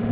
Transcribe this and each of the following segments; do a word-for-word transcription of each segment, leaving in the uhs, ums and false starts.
Driyarkara.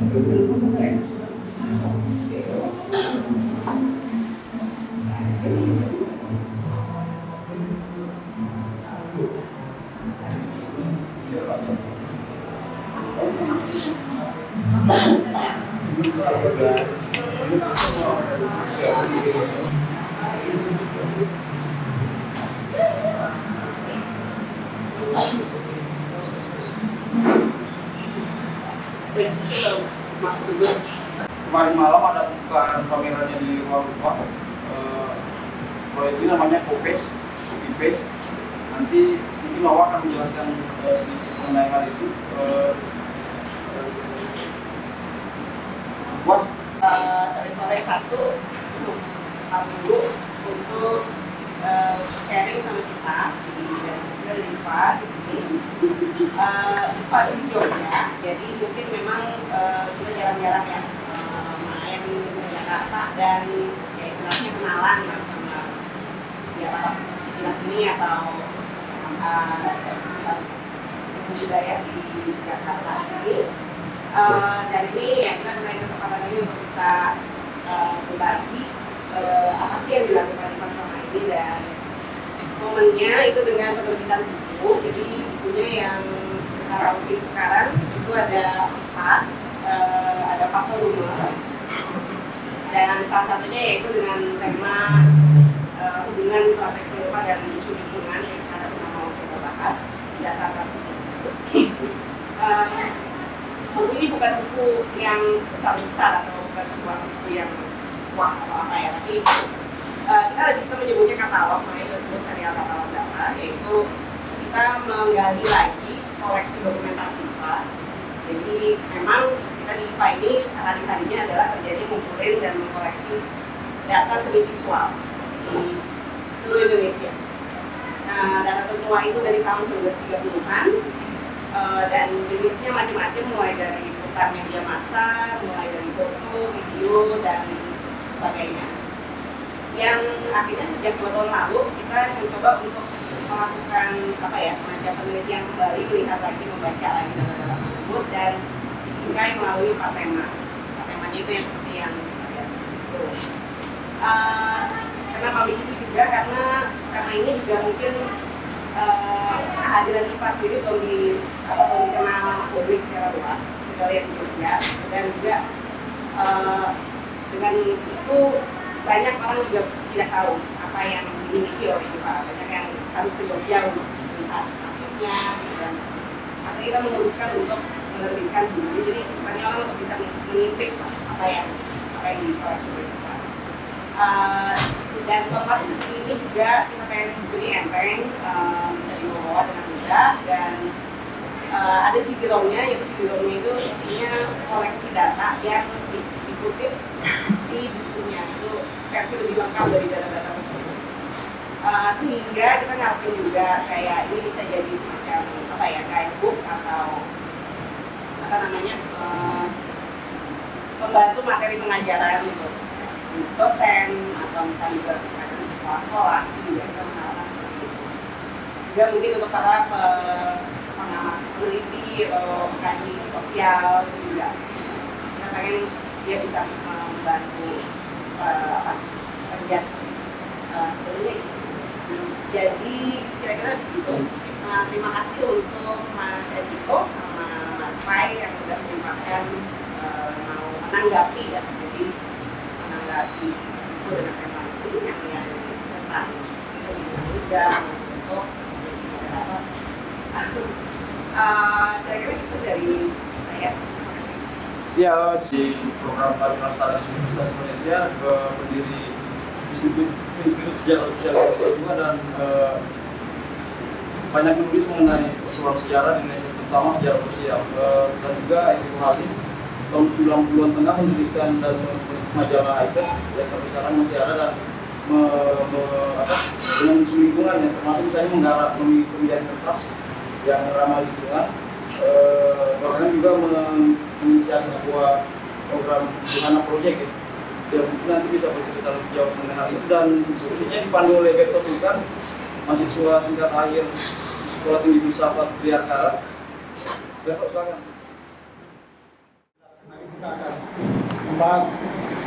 membahas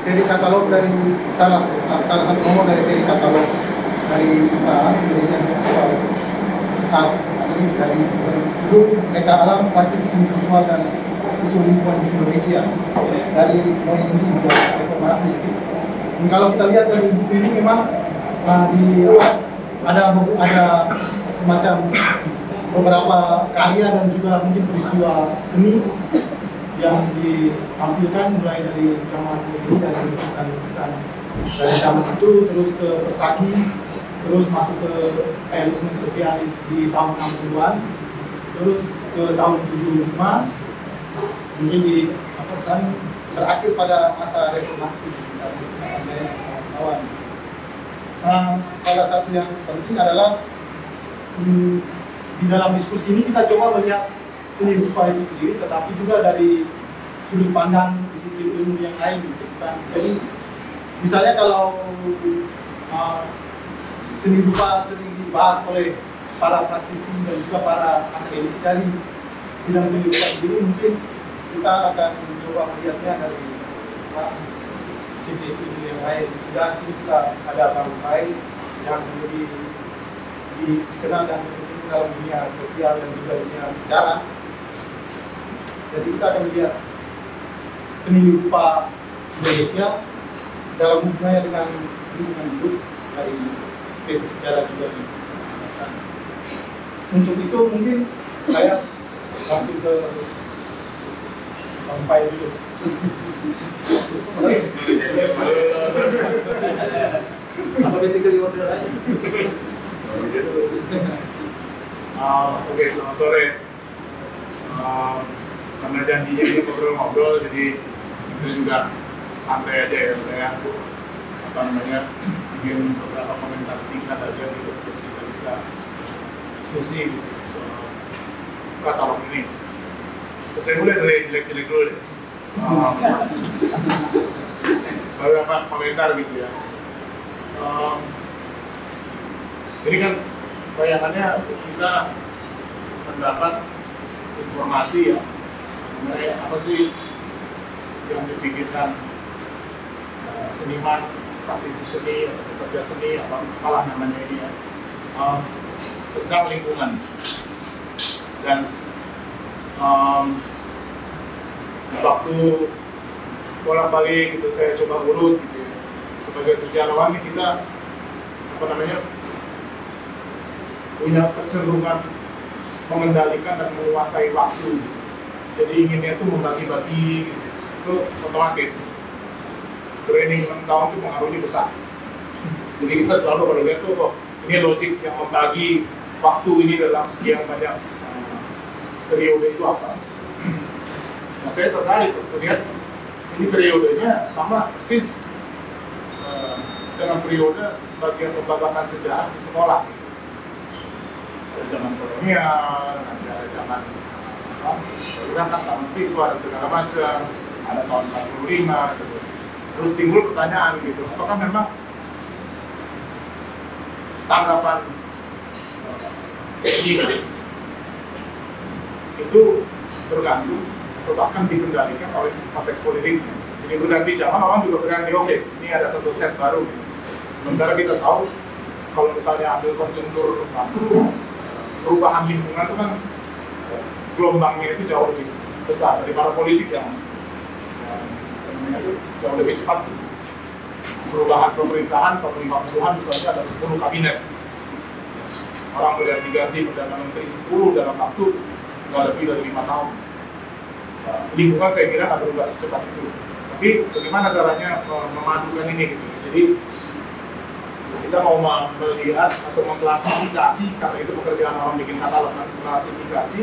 seri katalog dari salah salah satu nomor dari seri katalog dari uh, Indonesia Reka Alam, dari judul Reka Alam praktik seni visual dan isu lingkungan di Indonesia dari Mooi Indie hingga Reformasi. Dan kalau kita lihat dari buku ini memang uh, di uh, ada ada semacam beberapa karya dan juga mungkin peristiwa seni yang ditampilkan mulai dari zaman lukisan lukisan lukisan dari zaman itu terus ke Persagi, terus masuk ke realisme surrealis di tahun enam puluhan, terus ke tahun tujuh puluh lima, mungkin di apa kan terakhir pada masa reformasi sampai kawan. Nah, salah satu yang penting adalah hmm, di dalam diskusi ini kita coba melihat seni rupa itu sendiri, tetapi juga dari sudut pandang disiplin ilmu yang lain, kan? Jadi misalnya kalau uh, seni rupa sering dibahas oleh para praktisi dan juga para akademisi dari bidang seni rupa sendiri, mungkin kita akan coba melihatnya dari uh, sini itu yang lain. Sudah sini kita ada Bang Pai yang lebih dikenal dan terkenal dalam dunia sosial dan juga dunia sejarah. Jadi kita akan melihat seni rupa Indonesia dalam hubungannya dengan lingkungan hidup dari tesis sejarah juga. Untuk itu mungkin saya sampai ke sampai dulu. Uh, Oke, okay, selamat sore. Uh, karena janjinya ini ngobrol-ngobrol, jadi kita juga santai aja ya. Saya apa namanya ingin beberapa komentar singkat aja gitu, kita bisa diskusi gitu soal katalog ini. Saya mulai dari jelek-jelek dulu deh. Um, beberapa komentar gitu ya. Um, jadi kan bayangannya kita mendapat informasi ya, mengenai apa sih yang dipikirkan uh, seniman, praktisi seni, atau pekerja seni, apa apalah namanya ini ya, um, tentang lingkungan. Dan Um, waktu bolak-balik gitu saya coba urut gitu ya. Sebagai sejarawan ini kita apa namanya punya kecenderungan mengendalikan dan menguasai waktu gitu. Jadi inginnya tuh membagi-bagi gitu. Itu otomatis training enam tahun itu pengaruhnya besar. Jadi kita selalu pada lihat tuh kok ini logik yang membagi waktu ini dalam sekian banyak periode itu apa? Nah, saya tertarik terlihat ini periodenya sama persis uh, dengan periode bagian pembabakan sejarah di sekolah. Ada zaman kolonial, ada zaman pergerakan tahun siswa dan segala macam, ada tahun empat puluh lima gitu. Terus timbul pertanyaan gitu, apakah memang tanggapan ini uh, itu bergantung atau bahkan dikendalikan oleh konteks politiknya. Jadi berganti zaman orang juga berganti, oke okay, ini ada satu set baru gitu. Sementara kita tahu kalau misalnya ambil konjungtur waktu, perubahan lingkungan itu kan gelombangnya itu jauh lebih besar daripada politik yang itu jauh lebih cepat. Perubahan pemerintahan tahun lima puluhan misalnya ada sepuluh kabinet, orang berganti-ganti Perdana Menteri sepuluh dalam waktu nggak lebih dari lima tahun. Nah, lingkungan saya kira nggak berubah secepat itu. Tapi bagaimana caranya memadukan ini gitu. Jadi kita mau melihat atau mengklasifikasi, karena itu pekerjaan orang bikin katalog, klasifikasi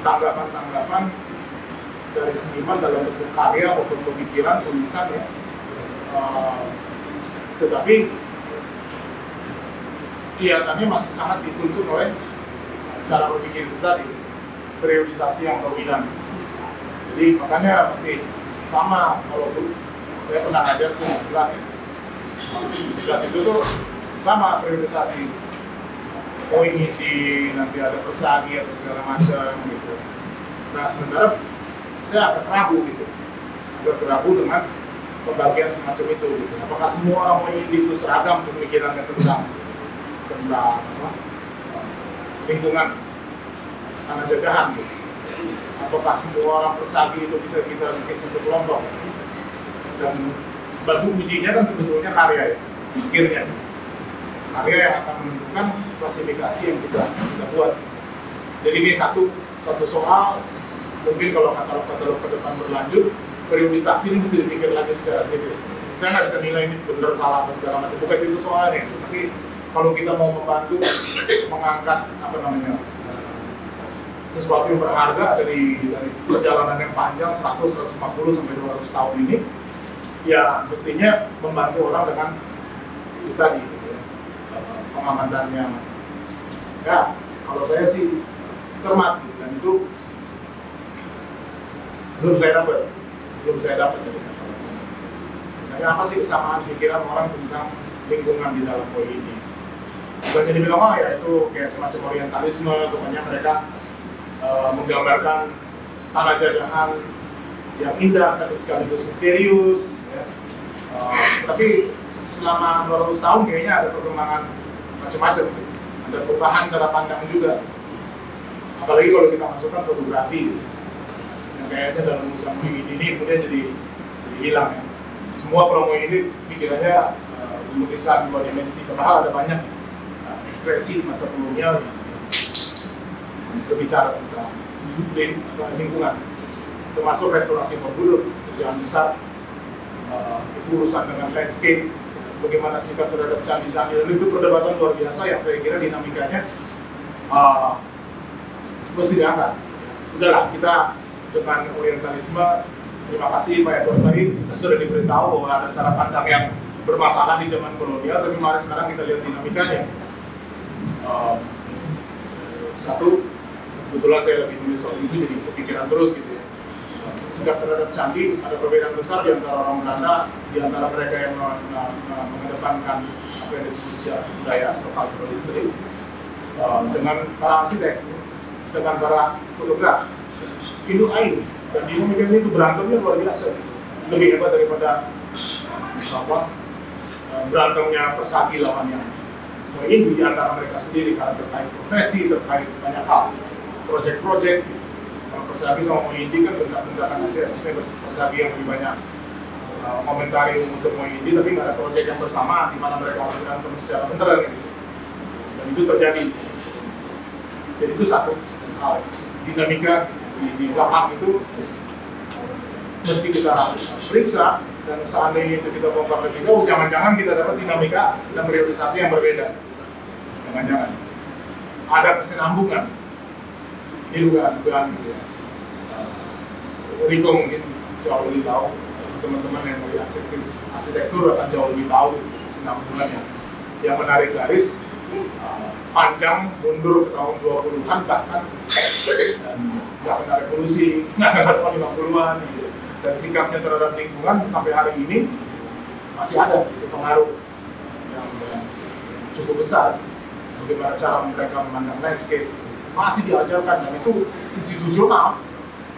tanggapan-tanggapan um, dari seniman dalam bentuk karya maupun pemikiran, tulisan ya. Uh, tetapi kelihatannya masih sangat dituntut oleh cara berpikir itu tadi, periodisasi yang dominan. Jadi makanya masih sama, walaupun saya pernah ngajar di sebelah ya. Di sebelah itu tuh sama periodisasi. Oh ini di, nanti ada Persagi atau segala macam gitu. Nah sementara saya agak ragu gitu. bergabung dengan pembagian semacam itu. Gitu. Apakah semua orang Mooi Indie itu seragam pemikirannya tentang tentang apa lingkungan tanah jajahan? Gitu. Apakah semua orang Persagi itu bisa kita bikin satu kelompok? Dan batu ujinya kan sebetulnya karya ya, pikirnya. Karya yang akan menentukan klasifikasi yang kita sudah buat. Jadi ini satu satu soal, mungkin kalau katalog-katalog ke depan berlanjut, periodisasi ini mesti dipikir lagi secara kritis. Saya nggak bisa nilai ini benar salah atau segala macam, bukan itu soalnya. Tapi kalau kita mau membantu mengangkat apa namanya sesuatu yang berharga dari, dari perjalanan yang panjang seratus, seratus lima puluh sampai dua ratus tahun ini, ya mestinya membantu orang dengan itu tadi gitu ya, pengamatannya. Ya kalau saya sih cermat gitu, dan itu belum saya dapat, belum saya dapat dari kata-kata. Misalnya apa sih kesamaan pikiran orang tentang lingkungan di dalam Mooi ini? Bukan jadi bilang oh ya itu kayak semacam orientalisme, kebanyakan mereka e, menggambarkan tanah jajahan yang indah tapi sekaligus misterius ya. Uh, tapi selama dua ratus tahun kayaknya ada perkembangan macam-macam, ada perubahan cara pandang juga, apalagi kalau kita masukkan fotografi gitu. Yang kayaknya dalam usaha Mooi Indie ini kemudian jadi, jadi hilang ya. Semua promo ini pikirannya uh, lukisan dua dimensi, padahal ada banyak uh, ekspresi masa kolonial yang berbicara tentang lingkungan, termasuk restorasi Borobudur, kerjaan besar uh, itu urusan dengan landscape, bagaimana sikap terhadap candi-candi, dan itu perdebatan luar biasa yang saya kira dinamikanya uh, mesti diangkat. Udahlah, kita dengan orientalisme, terima kasih Pak Edward Said, kita sudah diberitahu bahwa ada cara pandang yang bermasalah di zaman kolonial, tapi mari sekarang kita lihat dinamikanya. Uh, satu, kebetulan saya lagi nulis soal itu jadi kepikiran terus gitu ya. Sikap terhadap candi, ada perbedaan besar di antara orang Belanda, di antara mereka yang mengedepankan apa yang disebut sejarah budaya atau cultural history, dengan para arsitek, dengan para fotograf, itu air, dan di Indonesia itu berantemnya luar biasa, lebih hebat daripada apa berantemnya Persagi lawannya. Nah, ini di antara mereka sendiri karena terkait profesi, terkait banyak hal, proyek-proyek. Gitu. Kalau Persagi sama Mooi Indie kan bentak-bentakan aja, maksudnya Persagi yang lebih banyak uh, komentari untuk Mooi Indie, tapi nggak ada proyek yang bersama di mana mereka berantem secara beneran gitu. Dan itu terjadi. Jadi itu satu hal, dinamika di, di lapang itu mesti kita periksa, dan seandainya itu kita bongkar lebih jauh, jangan-jangan kita dapat dinamika dan priorisasi yang berbeda. Jangan-jangan ada kesinambungan. Ini dugaan-dugaan gitu ya. Ediko mungkin jauh lebih tahu, teman-teman yang dari arsitektur akan jauh lebih tahu kesinambungan yang, yang menarik garis uh, panjang mundur ke tahun dua puluhan bahkan, dan nggak pernah revolusi, nggak pernah tahun lima puluhan gitu. Dan sikapnya terhadap lingkungan sampai hari ini masih ada gitu, pengaruh yang, yang cukup besar. Bagaimana cara mereka memandang landscape masih diajarkan, dan itu institusional.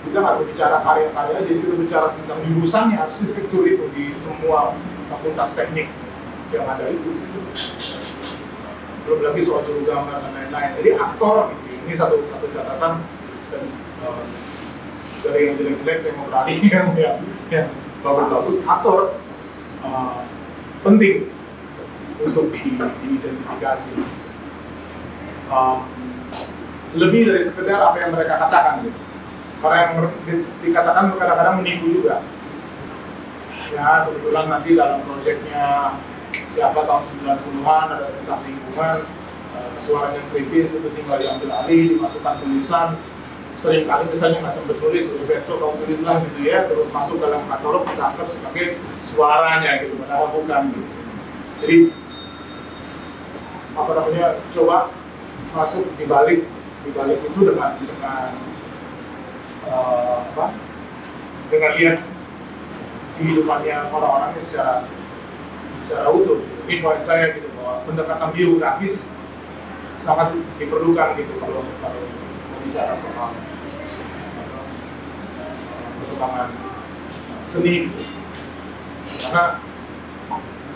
Kita nggak berbicara karya-karya, jadi kita bicara tentang jurusannya, arsitektur itu di semua fakultas teknik yang ada itu, belum lagi soal juru gambar dan lain-lain. Jadi aktor ini satu satu catatan, dan uh, dari yang jelek-jelek saya mau berani yang yang bagus-bagus, aktor uh, penting untuk diidentifikasi. Di uh, lebih dari sekedar apa yang mereka katakan gitu. Karena yang dikatakan kadang-kadang menipu juga. Ya, kebetulan nanti dalam proyeknya siapa tahun sembilan puluhan ada tentang lingkungan, uh, suaranya kritis itu tinggal diambil alih, dimasukkan tulisan. Seringkali misalnya nggak sempat tulis, Berto kamu tulislah gitu ya, terus masuk dalam katalog kita anggap sebagai suaranya gitu, padahal bukan gitu. Jadi apa namanya, coba masuk dibalik dibalik itu dengan dengan uh, apa dengan lihat kehidupannya orang-orangnya secara secara utuh. Ini poin saya gitu, bahwa pendekatan biografis sangat diperlukan gitu kalau kalau bicara soal perkembangan seni gitu. Karena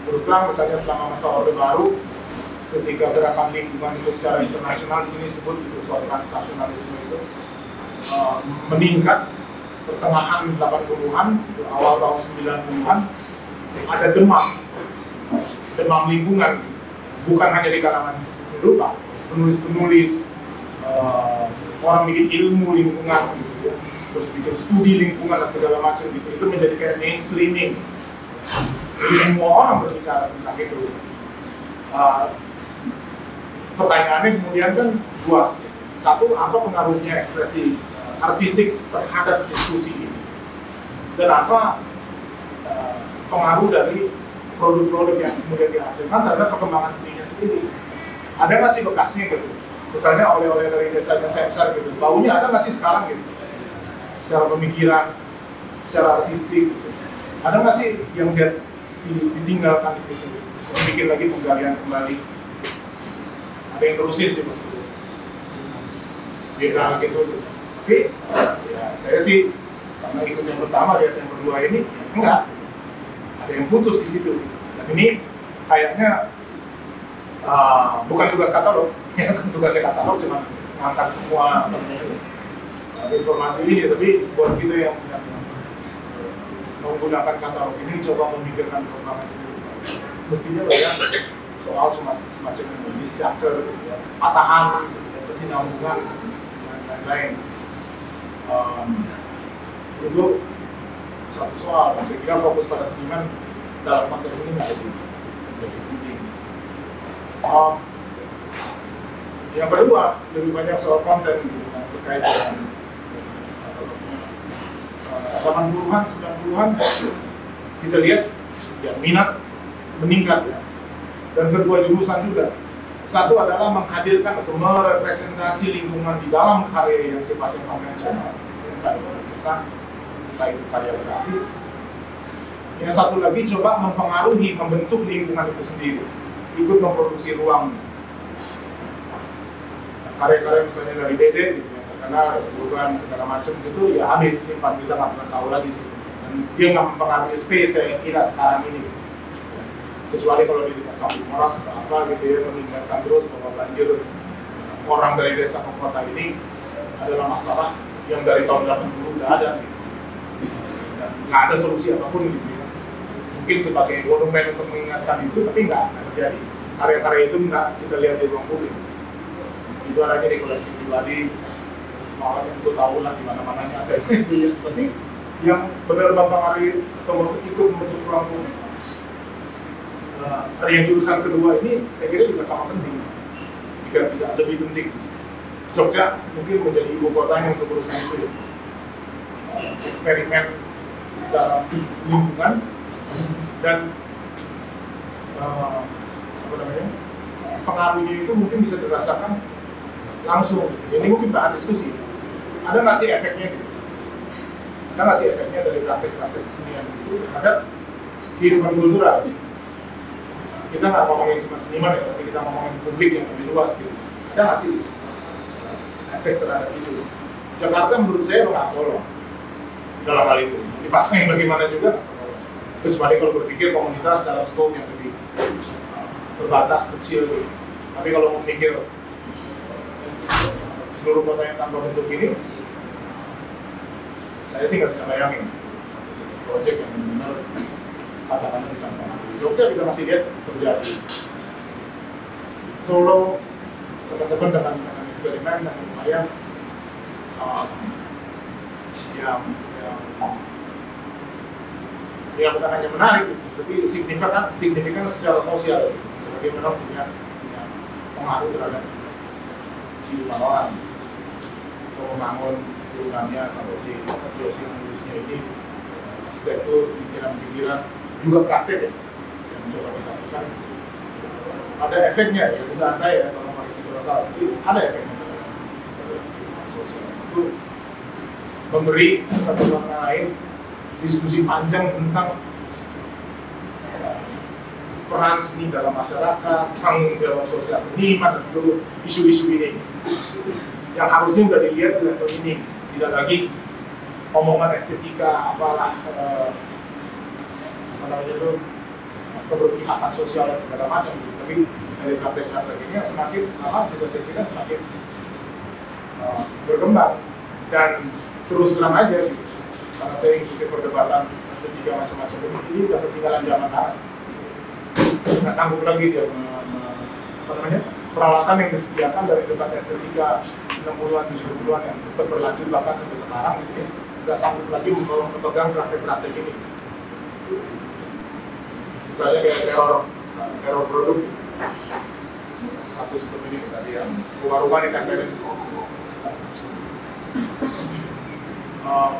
terus terang misalnya selama masa Orde Baru, ketika gerakan lingkungan itu secara internasional di sini disebut itu soal transnasionalisme itu uh, meningkat pertengahan delapan puluhan awal tahun sembilan puluhan ada demam demam lingkungan bukan hanya di kalangan seni rupa, penulis-penulis uh, orang bikin ilmu lingkungan gitu ya, terus bikin studi lingkungan dan segala macam gitu, itu menjadi kayak mainstreaming, jadi semua orang berbicara tentang itu. Uh, Pertanyaannya kemudian kan dua, satu apa pengaruhnya ekspresi artistik terhadap diskusi ini, dan apa uh, pengaruh dari produk-produk yang kemudian dihasilkan terhadap perkembangan seninya sendiri. Ada nggak sih bekasnya gitu, misalnya oleh-oleh dari desanya Samsar gitu, baunya ada nggak sih sekarang gitu, secara pemikiran, secara artistik, gitu. Ada nggak sih yang dia ditinggalkan di situ, bisa bikin lagi penggalian kembali. Ada yang terusin sih betul, viral gitu. Tapi ya saya sih karena ikut yang pertama lihat yang kedua ini enggak, ada yang putus di situ. Dan ini kayaknya uh, bukan tugas katalog, ya tugasnya katalog cuma ngangkat semua uh, informasi ini. Tapi buat kita yang, yang, yang menggunakan katalog ini coba memikirkan perkembangan sendiri. Mestinya banyak soal semacam ini, structure, patahan, kesinambungan, dan lain-lain. Um, itu satu soal. Saya kira fokus pada seniman dalam konteks ini menjadi penting. Um, yang kedua, lebih banyak soal konten yang terkait dengan delapan puluhan, sembilan puluhan, kita lihat ya, minat meningkat ya. Dan kedua jurusan juga, satu adalah menghadirkan atau merepresentasi lingkungan di dalam karya yang sifatnya konvensional, entah itu tulisan, entah itu karya grafis. Yang satu lagi coba mempengaruhi, membentuk lingkungan itu sendiri, ikut memproduksi ruang. Karya-karya misalnya dari Dede, gitu, yang terkenal, perubahan segala macam gitu, ya habis simpan, kita nggak pernah tahu lagi. Dan dia nggak mempengaruhi space yang kira sekarang ini. Gitu. Kecuali kalau di desa Moras atau apa gitu ya, mengingatkan terus bahwa banjir orang dari desa ke kota ini adalah masalah yang dari tahun delapan puluh udah ada gitu. Dan nggak ada solusi apapun gitu ya. Mungkin sebagai monumen untuk mengingatkan itu, tapi nggak terjadi. Karya-karya itu nggak kita lihat di ruang publik. Itu adanya di koleksi pribadi, malah untuk tahu lah di mana-mananya ada itu ya. Tapi yang benar mempengaruhi atau ikut membentuk ruang publik. Yang jurusan kedua ini saya kira juga sama penting, jika tidak lebih penting. Jogja mungkin menjadi ibu kotanya untuk urusan itu ya. Eksperimen dalam lingkungan dan uh, apa namanya, pengaruhnya itu mungkin bisa dirasakan langsung. Ini mungkin bahan diskusi. Ada nggak sih efeknya? Gitu? Ada nggak sih efeknya dari praktek-praktek kesenian itu terhadap kehidupan kultural? Kita nggak ngomongin cuma seniman ya, tapi kita ngomongin publik yang lebih luas gitu. Ada nggak sih efek terhadap itu? Jakarta menurut saya nggak tolong dalam hal itu. Dipasangin bagaimana juga, kecuali kalau berpikir komunitas dalam skop yang lebih terbatas, kecil gitu. Tapi kalau memikir seluruh kota yang tanpa bentuk ini, saya sih nggak bisa bayangin satu proyek yang benar katakanlah bisa menangani. Jogja kita masih lihat terjadi. Solo, teman-teman dengan, dengan eksperimen dan lumayan uh, yang, yang, yang bukan hanya menarik, tapi signifikan, signifikan secara sosial. Bagaimana punya, punya pengaruh terhadap kehidupan orang, membangun turunannya sampai si Yosi menulisnya ini, arsitektur, pikiran-pikiran juga praktek ya, yang coba dilakukan. Ada efeknya ya, bukan saya kalau koreksi kalau salah, tapi ada efeknya sosial itu memberi satu makna lain. Diskusi panjang tentang uh, peran seni dalam masyarakat, tanggung jawab sosial seniman dan seluruh isu-isu ini yang harusnya sudah dilihat di level ini, tidak lagi omongan estetika, apalah eh, apa itu keberpihakan sosial dan segala macam. Tapi dari praktek-praktek ini semakin malah juga saya kira semakin eh, berkembang dan terus terang aja gitu. Karena saya mengikuti perdebatan estetika macam-macam ini udah ketinggalan zaman banget. Nggak sanggup lagi dia apa namanya peralatan yang disediakan dari debat estetika enam puluhan, tujuh puluhan yang tetap berlanjut bahkan sampai sekarang gitu ya, nggak sanggup lagi memegang praktek-praktek ini. Misalnya kayak error, error produk satu seperti ini tadi yang rupa-rupa ditempelin um,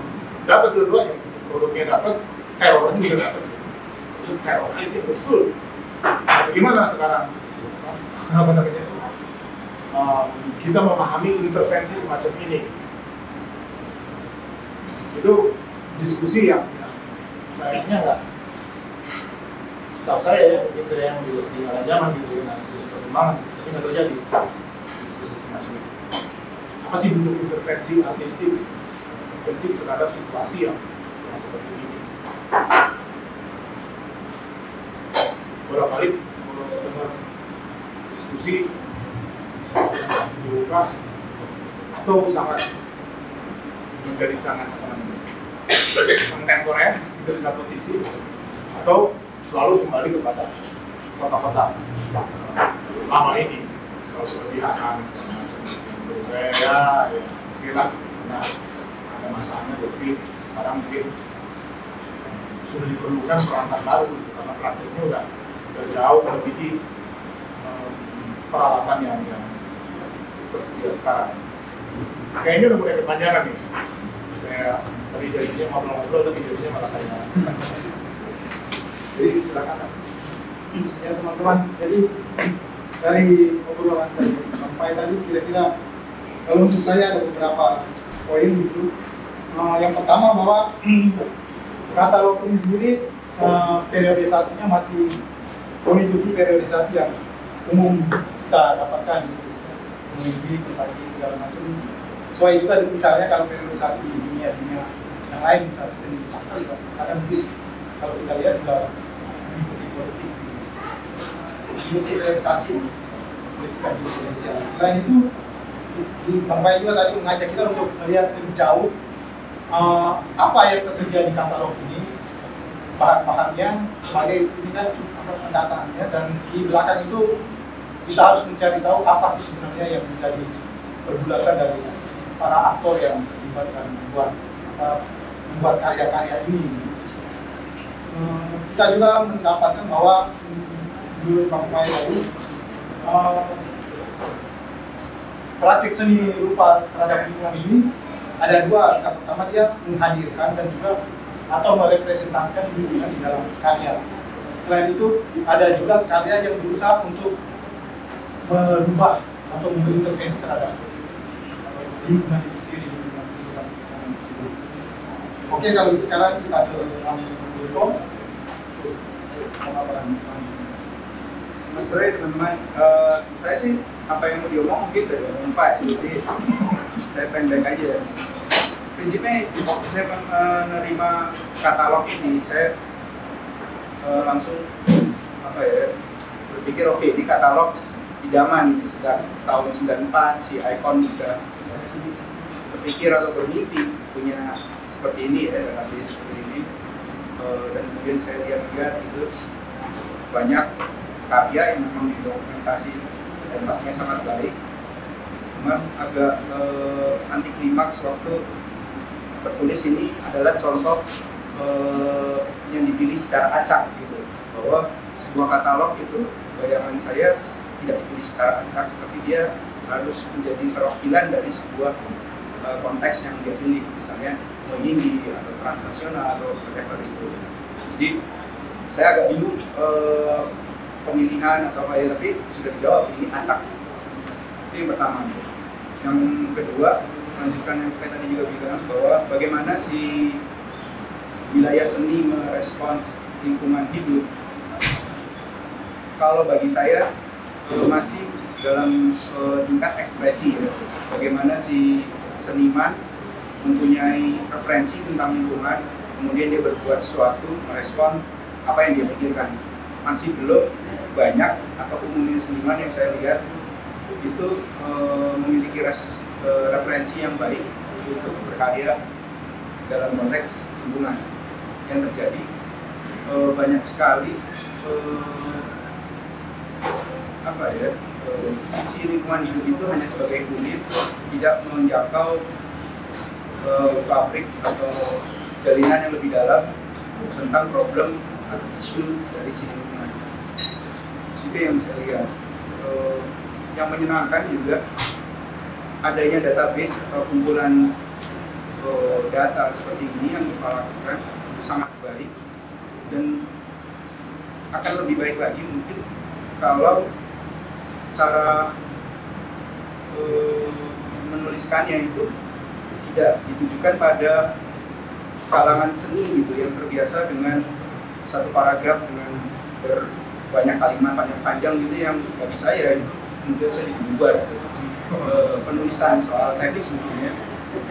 dapat dua-duanya, produknya dapat, errornya juga dapat. Errornya sih betul. Nah, gimana sekarang? Apa namanya? Um, kita memahami intervensi semacam ini. Itu diskusi yang ya, sayangnya nggak. Setahu saya ya, mungkin saya yang di dalam zaman gitu ya, perkembangan, tapi nggak terjadi diskusi semacam itu. Apa sih bentuk intervensi artistik, estetik terhadap situasi yang, yang seperti ini? Berapa kali kalau dengar diskusi yang dibuka atau sangat menjadi sangat apa namanya kontemporer itu di satu sisi atau selalu kembali kepada kota-kota lama ini selalu berpihakan segala macam yang menurut saya ya hilang ya, ada masanya tapi sekarang mungkin sudah diperlukan perangkat baru karena praktiknya udah jauh melebihi um, peralatan yang, yang tersedia sekarang. Kayaknya udah mulai kepanjangan nih. Saya tadi jadinya ngobrol-ngobrol, tapi jadinya malah kayaknya. Jadi silakan. Ya teman-teman, jadi dari obrolan dari sampai tadi kira-kira kalau menurut saya ada beberapa poin gitu. Uh, yang pertama bahwa katalog ini sendiri uh, periodisasinya masih mengikuti periodisasi yang umum kita dapatkan di Mooi Indie, segala macam sesuai juga misalnya kalau periodisasi di dunia-dunia yang lain kita seni sastra juga karena mungkin kalau kita lihat juga mengikuti politik di periodisasi politika di Indonesia. Selain itu di Bangkai juga tadi mengajak kita untuk melihat lebih jauh uh, apa yang tersedia di katalog ini, bahan-bahannya sebagai ini kan pendataannya, dan di belakang itu kita harus mencari tahu apa sih sebenarnya yang menjadi pergulatan dari para aktor yang terlibat dan membuat uh, membuat karya-karya ini. Hmm, kita juga mendapatkan bahwa dulu Bang Pai lalu uh, praktik seni rupa terhadap lingkungan ini ada dua. Yang pertama dia menghadirkan dan juga atau merepresentasikan lingkungan di dalam karya. Selain itu, ada juga karya yang berusaha untuk merubah atau memberi intervensi terhadap lingkungan itu sendiri. Oke, kalau sekarang kita ke Ediko. Mas Roy, teman-teman, uh, saya sih apa yang mau diomong mungkin dari empat, jadi saya pendek aja. Prinsipnya, waktu saya menerima katalog ini, saya langsung apa ya berpikir oke okay, ini katalog idaman sejak tahun sembilan puluh empat si ikon juga berpikir atau bermimpi punya seperti ini ya habis seperti ini e, dan kemudian saya lihat-lihat itu banyak karya yang memang didokumentasi dan pastinya sangat baik, cuman agak e, anti klimaks waktu tertulis ini adalah contoh Uh, yang dipilih secara acak gitu, bahwa sebuah katalog itu bayangan saya tidak dipilih secara acak, tapi dia harus menjadi perwakilan dari sebuah uh, konteks yang dia pilih, misalnya Mooi Indie atau transnasional atau whatever itu. Jadi saya agak bingung uh, pemilihan atau apa, tapi sudah dijawab ini acak. Itu yang pertama. Yang kedua, lanjutkan yang saya tadi juga bilang bahwa bagaimana si wilayah seni merespons lingkungan hidup. Kalau bagi saya masih dalam uh, tingkat ekspresi ya. Bagaimana si seniman mempunyai referensi tentang lingkungan, kemudian dia berbuat sesuatu merespon apa yang dia pikirkan. Masih belum banyak atau umumnya seniman yang saya lihat itu e, memiliki res, e, referensi yang baik untuk berkarya dalam konteks lingkungan. Yang terjadi e, banyak sekali e, apa ya e, sisi lingkungan hidup itu hanya sebagai kulit, tidak menjangkau e, pabrik atau jalinan yang lebih dalam tentang problem atau isu dari sisi lingkungan. Itu yang saya lihat. E, yang menyenangkan juga adanya database atau kumpulan uh, data seperti ini yang kita lakukan itu sangat baik, dan akan lebih baik lagi mungkin kalau cara uh, menuliskannya itu tidak ditujukan pada kalangan seni gitu yang terbiasa dengan satu paragraf dengan berbanyak kalimat panjang-panjang gitu yang bagi saya gitu. Kemudian saya dibuat uh, penulisan soal teknis mungkin ya,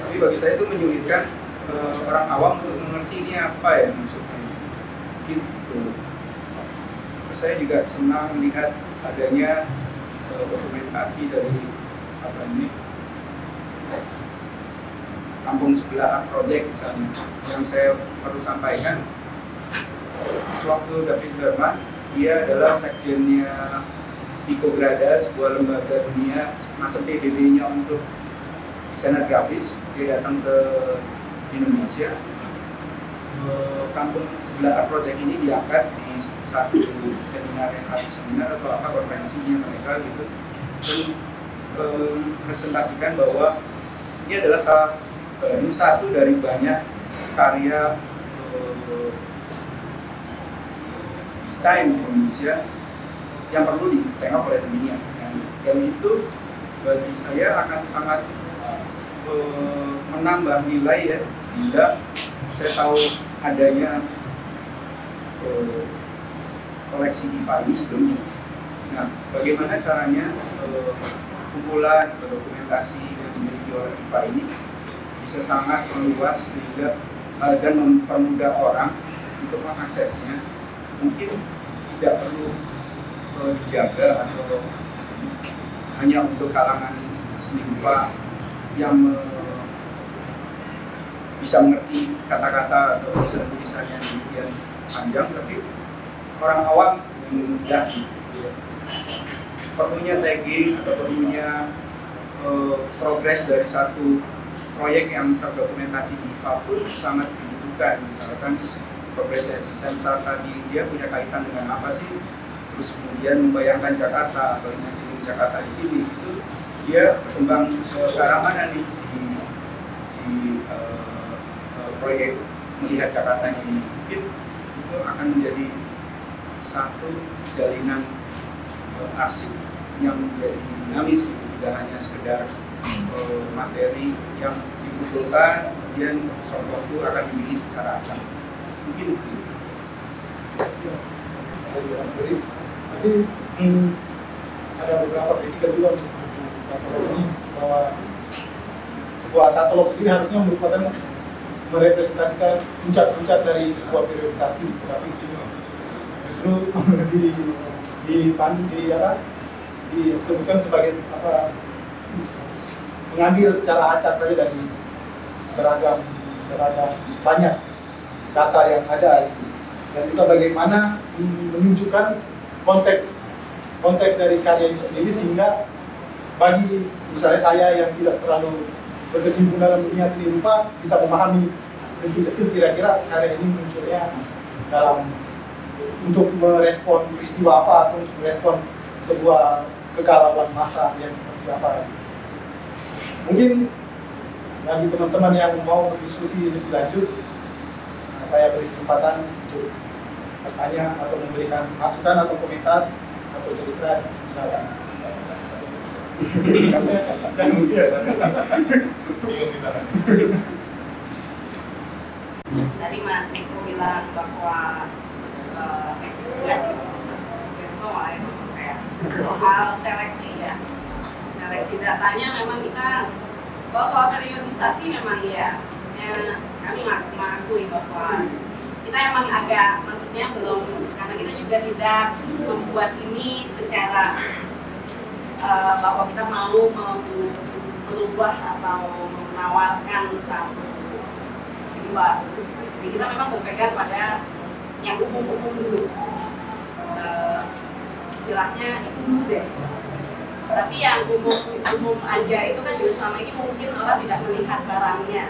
tapi bagi saya itu menyulitkan uh, orang awam untuk mengerti ini apa ya maksudnya gitu. Terus saya juga senang melihat adanya uh, dokumentasi dari apa ini Kampung Sebelah project misalnya, yang saya perlu sampaikan sewaktu David Berman, dia adalah sekjennya Icograda, sebuah lembaga dunia macam P B B-nya untuk desainer grafis. Dia datang ke Indonesia. Kampung Sebelah project ini diangkat di satu seminar yang habis seminar atau apa konferensinya mereka gitu, dan eh, presentasikan bahwa ini adalah salah eh, ini satu dari banyak karya eh, desain Indonesia yang perlu ditengok oleh dunia, dan itu bagi saya akan sangat uh, menambah nilai ya bila saya tahu adanya uh, koleksi I V A A sebelumnya. Nah, bagaimana caranya uh, kumpulan dokumentasi yang dimiliki oleh I V A A ini bisa sangat meluas sehingga uh, dan mempermudah orang untuk mengaksesnya. Mungkin tidak perlu dijaga atau hanya untuk kalangan seni rupa yang me bisa mengerti kata-kata atau tulisan-tulisan yang demikian panjang, tapi orang awam mudah perlunya tagging atau perlunya uh, progres dari satu proyek yang terdokumentasi di I P A pun sangat dibutuhkan. Misalkan progresnya si sensor tadi dia punya kaitan dengan apa sih, terus kemudian membayangkan Jakarta atau imajinasi Jakarta di sini itu dia berkembang ke arah mana nih si, si uh, uh, proyek melihat Jakarta ini, mungkin itu akan menjadi satu jalinan uh, arsip yang menjadi dinamis gitu, tidak hanya sekedar uh, materi yang dibutuhkan kemudian soal itu akan dipilih secara acak mungkin itu. Jadi tapi hmm, ada beberapa kritika juga untuk katalog ini, bahwa sebuah katalog sendiri harusnya merupakan merepresentasikan puncak-puncak dari sebuah periodisasi, tapi sini justru di di di apa disebutkan sebagai apa mengambil secara acak saja dari beragam beragam banyak data yang ada, dan juga bagaimana menunjukkan konteks konteks dari karya itu sendiri, sehingga bagi misalnya saya yang tidak terlalu berkecimpung dalam dunia seni rupa bisa memahami kira-kira karya ini munculnya dalam untuk merespon peristiwa apa atau untuk merespon sebuah kegalauan massa yang seperti apa. Mungkin bagi teman-teman yang mau berdiskusi lebih lanjut, saya beri kesempatan untuk bertanya atau memberikan masukan atau komentar atau cerita, silakan. Tadi Mas Eko bilang bahwa eh enggak sih, Berto malah ngomong kayak soal seleksi ya, seleksi datanya memang kita Kalau soal periodisasi memang ya, maksudnya kami mengakui bahwa kita emang agak, maksudnya belum, karena kita juga tidak membuat ini secara uh, bahwa kita mau merubah atau menawarkan satu kedua. Jadi kita memang berpegang pada yang umum-umum dulu. Uh, istilahnya itu dulu deh. Tapi yang umum-umum aja itu kan juga selama ini mungkin orang tidak melihat barangnya.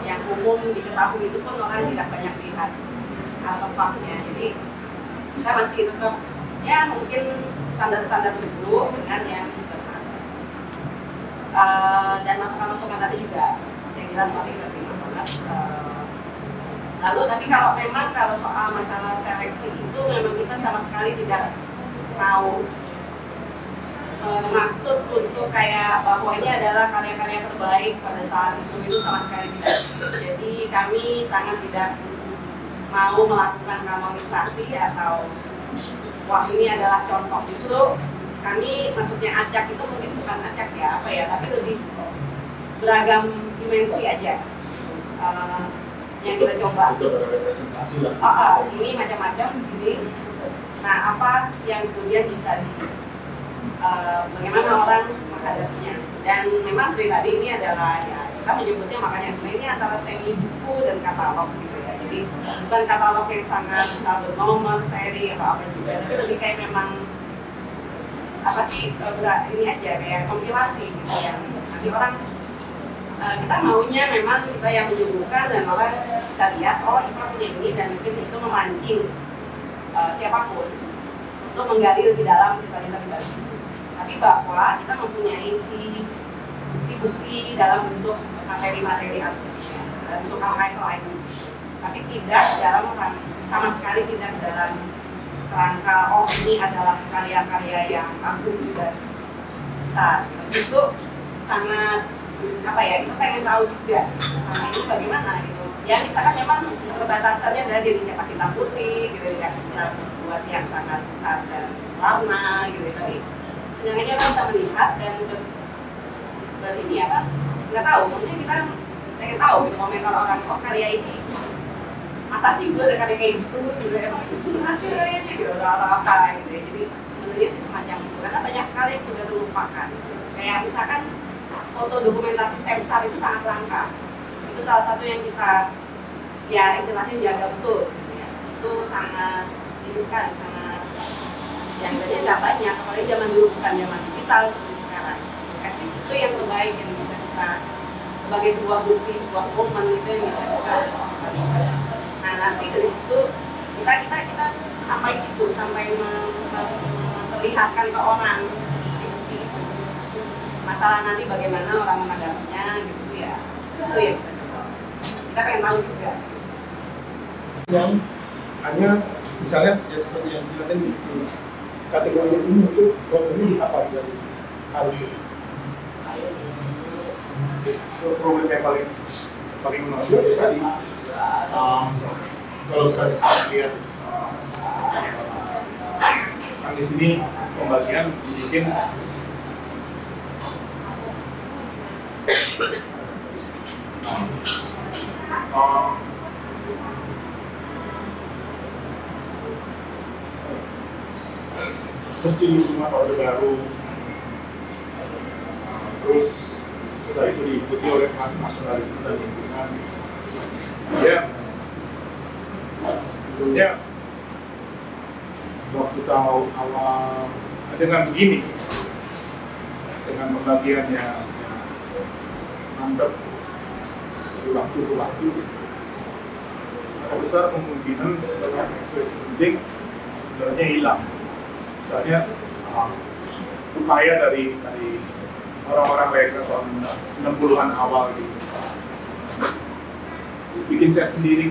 Yang umum diketahui itu pun orang tidak banyak lihat tempatnya. Jadi kita masih tetap ya mungkin standar-standar dulu dengan yang bermanfaat. Uh, dan masukan-masukan tadi juga yang kita selalu kita terima banget. Uh, lalu tapi kalau memang kalau soal masalah seleksi itu memang kita sama sekali tidak tahu maksud untuk kayak bahwa ini adalah karya-karya terbaik pada saat itu itu sama sekali tidak. Jadi kami sangat tidak mau melakukan kanonisasi atau wah ini adalah contoh. Justru kami maksudnya acak itu mungkin bukan acak ya apa ya, tapi lebih beragam dimensi aja uh, yang kita coba. Oh, oh, ini macam-macam ini. Nah apa yang kemudian bisa di Uh, bagaimana orang menghadapinya, dan memang seperti tadi ini adalah ya kita menyebutnya makanya sebenarnya antara semi buku dan katalog gitu ya, jadi bukan katalog yang sangat besar bernomor seri atau apa juga, tapi lebih kayak memang apa sih uh, ini aja kayak kompilasi gitu ya, nanti orang uh, kita maunya memang kita yang menyuguhkan dan orang bisa lihat oh ini punya ini dan mungkin itu memancing uh, siapapun untuk menggali lebih dalam cerita-cerita pribadi. Tapi bahwa kita mempunyai si bukti-bukti dalam bentuk materi-materi arsipnya, dalam bentuk archival items, tapi tidak dalam sama sekali tidak dalam kerangka oh ini adalah karya-karya yang aku juga besar. Justru sangat apa ya kita pengen tahu juga sama ini bagaimana gitu. Ya misalkan memang keterbatasannya adalah dari cetak hitam putih, gitu ya kita buat yang sangat besar dan warna gitu, tapi sedangkan kita bisa melihat dan ber, ber ini apa nggak tahu, maksudnya kita pengen tahu gitu komentar orang kok karya ini masa sih gue ada karya kayak gitu gitu emang hasil karyanya gitu atau apa gitu ya. Jadi sebenarnya sih semacam itu karena banyak sekali yang sudah terlupakan, kayak misalkan foto dokumentasi Semsar itu sangat langka, itu salah satu yang kita ya istilahnya jaga betul ya. Itu sangat ini sekali sangat yang tadinya nggak banyak, apalagi zaman dulu bukan zaman digital seperti sekarang. Tapi itu yang terbaik yang bisa kita sebagai sebuah bukti, sebuah momen itu yang bisa kita. Nah nanti dari situ kita kita kita sampai situ sampai memperlihatkan ke orang bukti itu. Masalah nanti bagaimana orang menanggapinya gitu ya. Itu ya kita coba. Kita pengen tahu juga. Yang hanya misalnya ya seperti yang bilang tadi kategori ini untuk problem apa dari hal ini? Problem yang paling paling menonjol ya tadi um, kalau misalnya saya lihat kan di sini pembagian mungkin um, kesini semua Orde Baru, terus setelah itu diikuti oleh kelas nasionalisme dan lingkungan. Ya, sebetulnya waktu tahun awal dengan begini, dengan pembagian yang mantap dari waktu ke waktu, ada besar kemungkinan banyak ekspresi penting sebenarnya hilang. Misalnya um, upaya dari dari orang-orang mereka tahun enam puluhan awal gitu bikin set sendiri,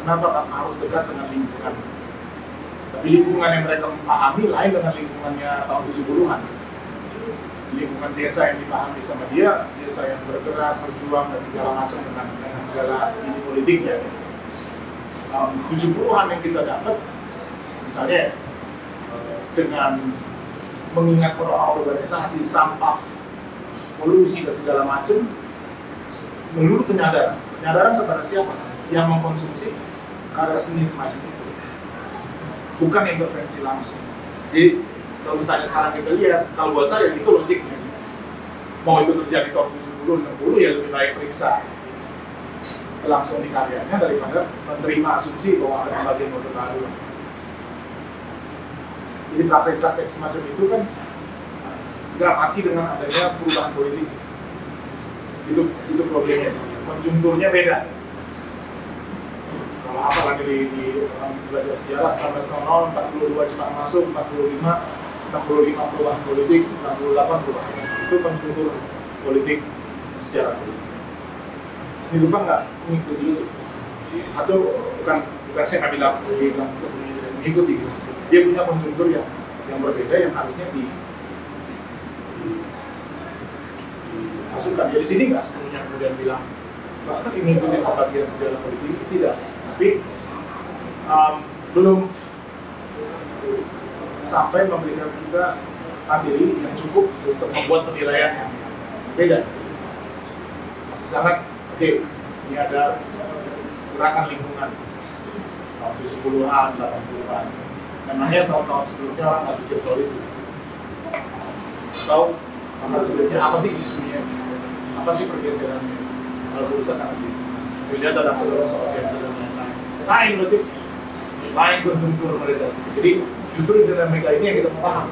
kenapa kan harus dekat dengan lingkungan, tapi lingkungan yang mereka pahami lain dengan lingkungannya tahun tujuh puluhan. Lingkungan desa yang dipahami sama dia, desa yang bergerak, berjuang dan segala macam dengan, dengan segala ini politiknya gitu. um, tujuh puluhan yang kita dapat misalnya dengan mengingat pola organisasi sampah polusi dan segala macam, melulu penyadaran. Penyadaran kepada siapa? Yang mengkonsumsi karya seni semacam itu. Bukan intervensi langsung. Jadi kalau misalnya sekarang kita lihat, kalau buat saya itu logiknya. Mau itu terjadi tahun tujuh puluh, enam puluh, ya lebih baik periksa langsung di karyanya daripada menerima asumsi bahwa ada bagian Orde Baru. Jadi praktek-praktek semacam itu kan nggak mati dengan adanya perubahan politik. Itu itu problemnya. Konjungturnya beda. Kalau apalagi di, di orang belajar sejarah seribu sembilan ratus empat puluh dua Jepang masuk, empat puluh lima, enam puluh lima perubahan politik, sembilan puluh delapan perubahan itu konjungtur politik sejarah. Seni rupa nggak mengikuti itu, atau bukan bukan saya nggak bilang bilang mengikuti gitu. Dia punya konjungtur yang yang berbeda yang harusnya di masukkan. Jadi sini nggak sepenuhnya kemudian bilang bahkan ini mengikuti bagian sejarah politik, tidak, tapi um, belum sampai memberikan kita materi yang cukup untuk membuat penilaian yang beda. Masih sangat oke, ini ada gerakan lingkungan tahun tujuh puluhan, delapan puluhan. Memangnya tahun-tahun sebelumnya orang nggak pikir soal itu. Atau tahun sebelumnya apa sih isunya? Apa sih pergeserannya? Kalau berusaha kan gitu. Dilihat ada pendorong soal yang dan lain-lain. Lain berarti lain kontur mereka. Jadi justru dinamika ini yang kita paham.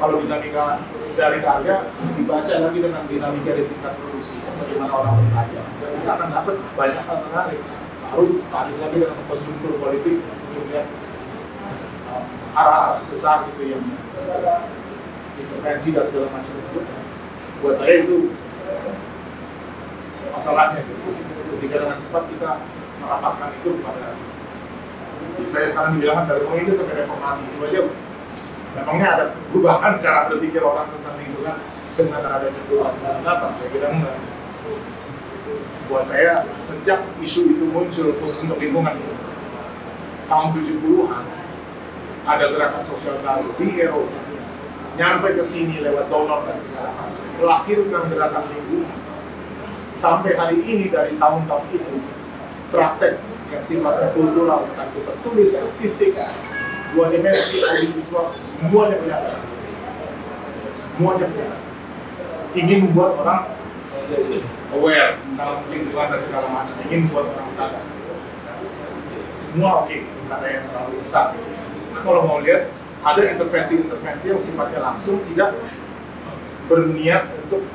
Kalau dinamika dari karya dibaca lagi dengan dinamika di tingkat produksi, bagaimana orang berkarya, dan kita akan dapat banyak hal menarik. Baru tarik lagi dengan konstruktur politik, kemudian um, arah besar gitu yang intervensi dan segala macam itu. Buat saya itu masalahnya gitu. Ketika dengan cepat kita merapatkan itu kepada saya sekarang dibilang dari Mooi Indie sampai Reformasi itu aja. Memangnya ada perubahan cara berpikir orang tentang lingkungan dengan adanya perubahan sembilan puluh delapan? Saya kira enggak. Buat saya, sejak isu itu muncul khusus untuk lingkungan tahun tujuh puluhan, ada gerakan sosial baru di Eropa, nyampe ke sini lewat donor dan segala macam, melahirkan gerakan lingkungan. Sampai hari ini dari tahun-tahun itu, praktek yang sifatnya kultural, bukan tertulis, artistik, dua dimensi, audiovisual, semuanya penyadaran, semuanya penyadaran. Ingin membuat orang aware tentang lingkungan dan segala macam, ingin membuat orang sadar. Semua oke, kata yang terlalu besar. Kalau mau lihat, ada intervensi-intervensi yang sifatnya langsung tidak berniat untuk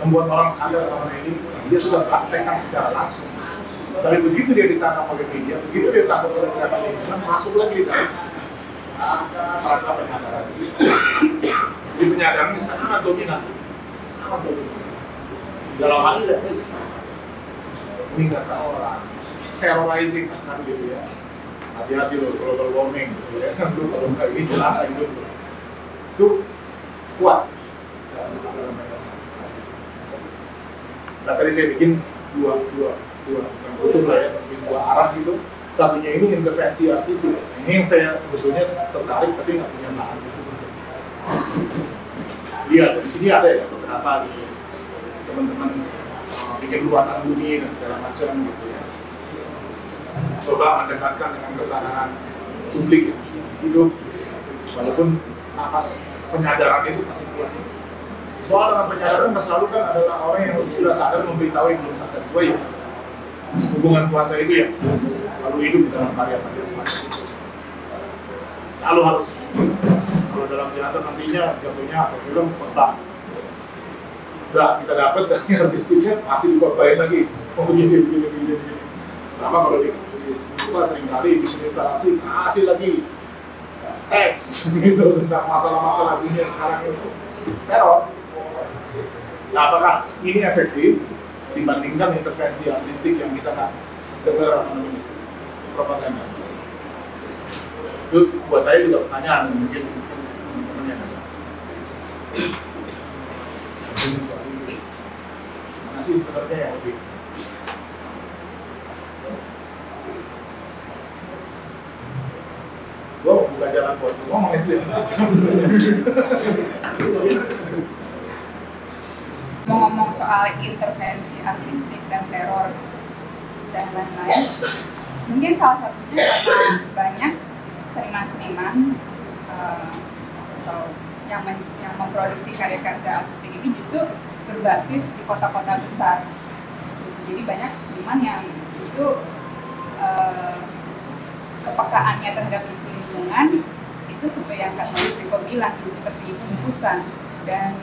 membuat orang sadar tentang ini. Dia sudah praktekkan secara langsung. Tapi begitu dia ditangkap oleh media, begitu dia ditangkap oleh gerakan lingkungan, masuk lagi di dalam rangka penyadaran. Jadi penyadaran ini sangat dominan, sangat dominan. Dalam hal ini, meninggalkan orang, terrorizing kan gitu ya. Hati-hati loh, global warming gitu ya. Kalau nggak ini celaka hidup. Itu kuat. Nah tadi saya bikin dua dua dua kutub lah ya, tapi dua arah gitu. Satunya ini intervensi artistik, ini yang saya sebetulnya tertarik tapi nggak punya bahan. Lihat di sini ada ya beberapa gitu, teman-teman bikin luaran bumi dan segala macam gitu ya. Coba mendekatkan dengan kesadaran publik hidup, walaupun nafas penyadaran itu masih kuat. Soal dengan penyadaran selalu kan adalah orang yang sudah sadar memberitahu yang belum sadar itu ya. Hubungan kuasa itu ya selalu hidup di dalam karya-karya semacam itu. Selalu harus, kalau dalam teater nantinya jatuhnya atau film kotak udah kita dapat dari artistiknya pasti dikorbanin lagi. Oh begini begini begini begini sama kalau di seni seringkali di instalasi kasih lagi teks gitu tentang masalah-masalah dunia sekarang itu teror. Nah apakah ini efektif dibandingkan intervensi artistik yang kita kan dengar propaganda? Itu buat saya juga pertanyaan, mungkin teman-teman yang bisa. Mana sih sebenarnya yang lebih? Gua mau buka jalan buat ngomong itu. Ngomong-ngomong soal intervensi artistik dan teror dan lain-lain, mungkin salah satunya karena banyak seniman-seniman uh, atau yang, men yang memproduksi karya-karya artistik ini justru berbasis di kota-kota besar. Jadi banyak seniman yang justru uh, kepekaannya terhadap isu lingkungan itu seperti yang Kak Riko bilang, seperti bungkusan. Dan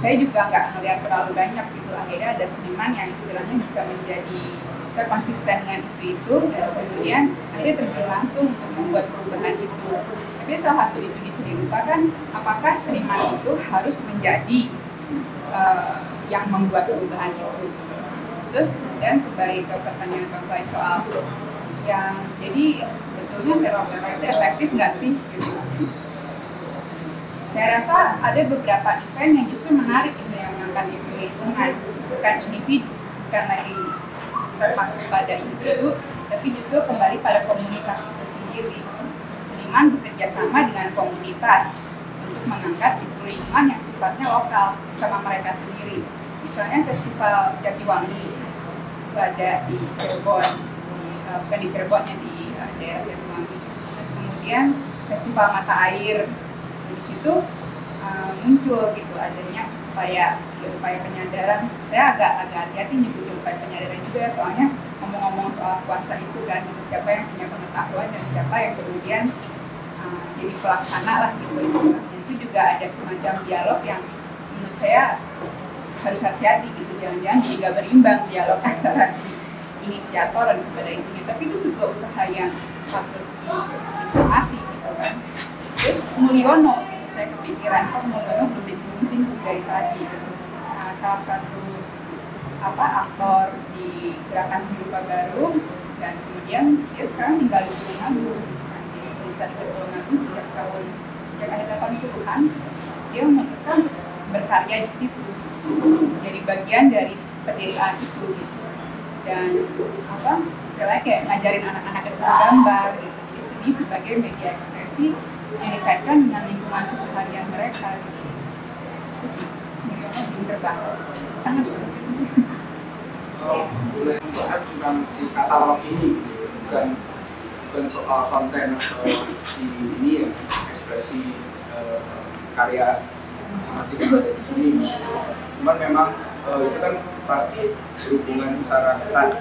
saya juga nggak ngelihat terlalu banyak gitu, akhirnya ada seniman yang istilahnya bisa menjadi bisa konsisten dengan isu itu dan kemudian akhirnya terjun langsung untuk membuat perubahan itu. Tapi salah satu isu-isu di Rupa kan, apakah seniman itu harus menjadi uh, yang membuat perubahan itu? Terus kemudian kembali ke pertanyaan Bapak soal yang jadi sebetulnya teror-teror itu efektif nggak sih? Gitu. Saya rasa ada beberapa event yang justru menarik gitu, yang mengangkat isu lingkungan, bukan individu, bukan lagi terpaku pada individu, tapi justru kembali pada komunitas itu sendiri. Seniman bekerja sama dengan komunitas untuk mengangkat isu lingkungan yang sifatnya lokal sama mereka sendiri. Misalnya festival Jatiwangi pada di Cirebon, bukan di Cirebonnya di daerah Jatiwangi. Terus kemudian festival mata air. Di situ uh, muncul gitu adanya upaya ya, upaya penyadaran. Saya agak agak hati-hati nyebutin upaya penyadaran juga, soalnya ngomong-ngomong soal kuasa itu kan, siapa yang punya pengetahuan dan siapa yang kemudian uh, jadi pelaksana lah gitu istilahnya. Itu juga ada semacam dialog yang menurut saya harus hati-hati gitu, jangan-jangan juga berimbang dialog antara si inisiator dan kepada intinya. Tapi itu sebuah usaha yang patut dicermati gitu kan. Terus Mulyono, gitu, saya kepikiran kok Mulyono belum disinggung-singgung dari tadi. Nah, salah satu apa aktor di gerakan Rupa Baru dan kemudian dia sekarang tinggal di Pulau Nambu. Nah, dia bisa ikut Pulau Nambu sejak tahun yang ada delapan puluhan, dia memutuskan berkarya di situ. Jadi bagian dari pedesaan itu gitu. Dan apa, misalnya kayak ngajarin anak-anak kecil gambar gitu. Jadi seni sebagai media ekspresi yang dikaitkan dengan lingkungan keseharian mereka. Itu sih, Mulyono belum terbahas. Sangat berbahas. Kalau boleh membahas tentang si katalog ini, bukan, bukan soal konten uh, si ini ya, ekspresi uh, karya masing-masing yang ada di sini. Cuman memang uh, itu kan pasti berhubungan secara erat.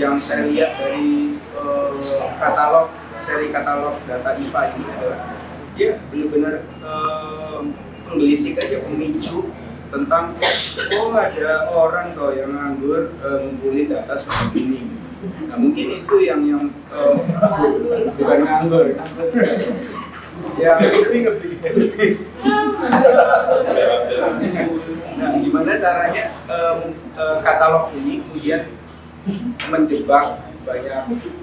Yang saya lihat dari uh, katalog seri katalog data I V A A ini adalah dia benar-benar menggelitik um, aja, memicu tentang oh ada orang toh yang nganggur ngumpulin um, data seperti ini. Nah mungkin itu yang yang um, bukan nganggur, yang nah gimana caranya um, uh, katalog ini kemudian menjebak banyak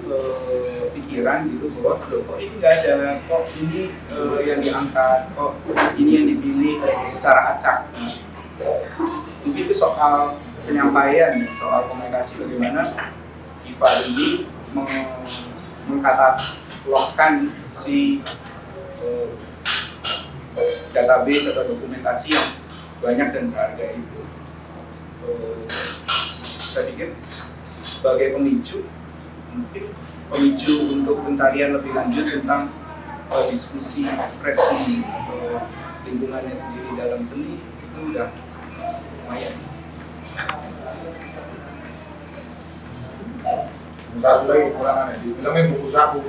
uh, pikiran gitu bahwa kok ini nggak ada, kok ini uh, yang diangkat, kok ini yang dipilih secara acak. Begitu soal penyampaian, soal komunikasi bagaimana I V A ini meng mengkatalogkan si uh, database atau dokumentasi yang banyak dan berharga itu. Uh, saya pikir sebagai pemicu, mungkin pemicu untuk pencarian lebih lanjut tentang uh, diskusi, ekspresi, uh, lingkungannya sendiri dalam seni itu udah lumayan. Bentar lagi kurangannya, dibilangnya buku saku.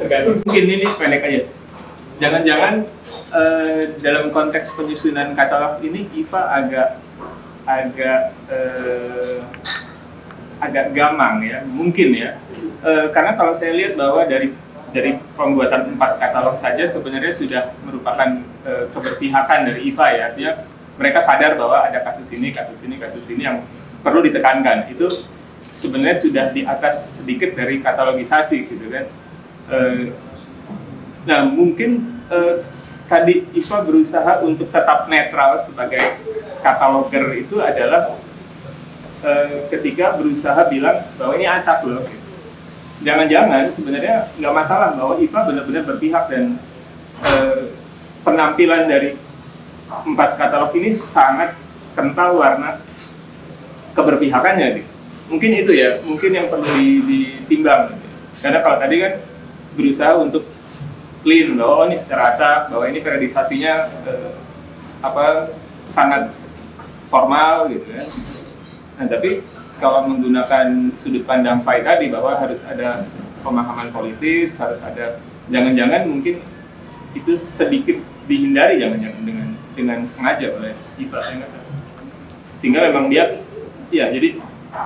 Tergantung, mungkin ini pendek aja. Jangan-jangan uh, dalam konteks penyusunan katalog ini I V A agak agak eh, agak gamang ya, mungkin ya, eh, karena kalau saya lihat bahwa dari dari pembuatan empat katalog saja sebenarnya sudah merupakan eh, keberpihakan dari I V A ya, artinya mereka sadar bahwa ada kasus ini, kasus ini, kasus ini yang perlu ditekankan. Itu sebenarnya sudah di atas sedikit dari katalogisasi gitu kan. Eh, nah mungkin eh, tadi I V A berusaha untuk tetap netral sebagai kataloger itu adalah e, ketika berusaha bilang bahwa ini acak loh gitu. jangan-jangan sebenarnya nggak masalah bahwa I P A benar-benar berpihak dan eh, penampilan dari empat katalog ini sangat kental warna keberpihakannya gitu. Mungkin itu ya, mungkin yang perlu ditimbang gitu. Karena kalau tadi kan berusaha untuk clean bahwa oh, ini secara acak, bahwa ini periodisasinya eh, apa sangat formal gitu ya. Nah tapi kalau menggunakan sudut pandang Pai tadi bahwa harus ada pemahaman politis, harus ada, jangan-jangan mungkin itu sedikit dihindari jangan-jangan dengan dengan sengaja oleh I P A sehingga memang dia ya, jadi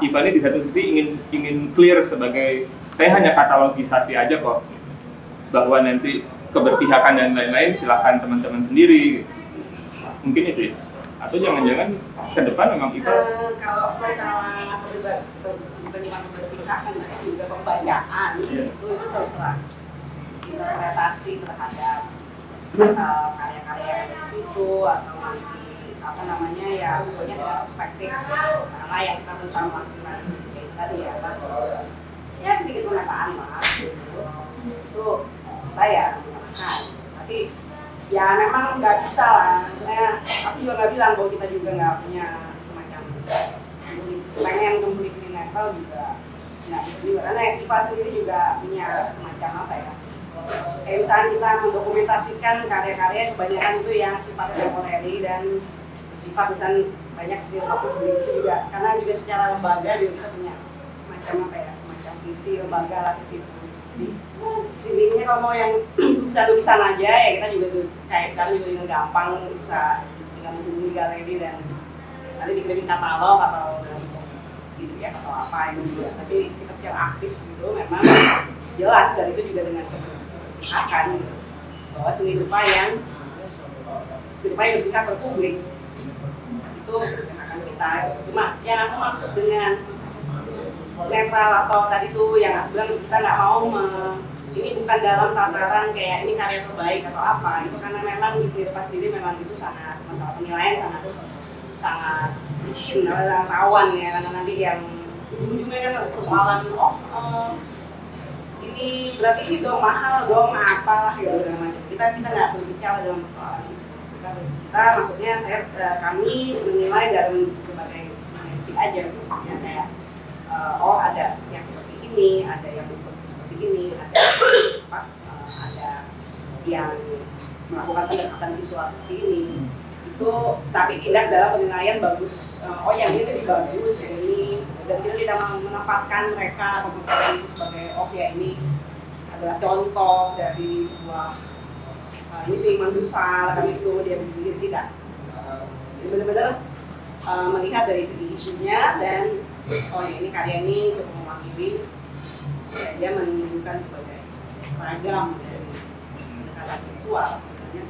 I P A ini di satu sisi ingin ingin clear sebagai saya hanya katalogisasi aja kok, bahwa nanti keberpihakan dan lain-lain silahkan teman-teman sendiri mungkin itu ya. Atau jangan-jangan ke depan memang kita uh, kalau masalah berdebat berpihakan atau juga pembacaan yeah. itu itu terserah interpretasi terhadap atau karya-karya yang di situ atau nanti apa namanya ya pokoknya dari perspektif karena yang kita bersama lakukan itu tadi ya kan ya sedikit penataan lah gitu. Itu kita ya menggunakan tapi ya memang nggak bisa lah, maksudnya aku juga nggak bilang bahwa kita juga nggak punya semacam pengen memiliki level juga nggak juga, karena I P A sendiri juga punya semacam apa ya kayak misalnya kita mendokumentasikan karya-karya kebanyakan itu yang sifat temporary dan sifat misalnya banyak sih waktu sendiri itu juga karena juga secara lembaga juga kita punya semacam apa ya, semacam visi lembaga lah di situ. Sebenarnya kalau mau yang satu lukisan aja ya kita juga kayak sekarang juga dengan gampang bisa dengan menghubungi galeri dan nanti dikirimin katalog atau gitu ya atau apa ini juga. Tapi kita secara aktif gitu memang jelas dari itu juga dengan keberpihakan gitu. Bahwa seni rupa yang seni rupa yang diberikan ke publik itu yang akan kita cuma yang aku maksud dengan netral atau tadi tuh yang aku bilang kita nggak mau me, ini bukan dalam tataran kayak ini karya terbaik atau apa itu karena memang di sini pas diri memang itu sangat masalah penilaian sangat sangat mungkin sangat rawan ya karena nanti yang ujung-ujungnya kan persoalan oh eh, ini berarti ini dong mahal dong apalah ya segala macam kita kita nggak berbicara dalam persoalan kita kita maksudnya saya kami menilai dalam berbagai dimensi aja ya, kayak oh ada yang seperti ini, ada yang seperti ini, ada apa, ada yang melakukan pendekatan visual seperti ini. Itu tapi tidak dalam penilaian bagus. Oh yang ini lebih bagus, yang ini dan kita tidak menempatkan mereka atau itu sebagai oh ya ini adalah contoh dari sebuah uh, ini seiman besar kan itu dia begini tidak. Benar-benar uh, melihat dari segi isunya dan oh ini karya ini untuk mewakili ya, dia menunjukkan sebagai ragam dari pendekatan visual makanya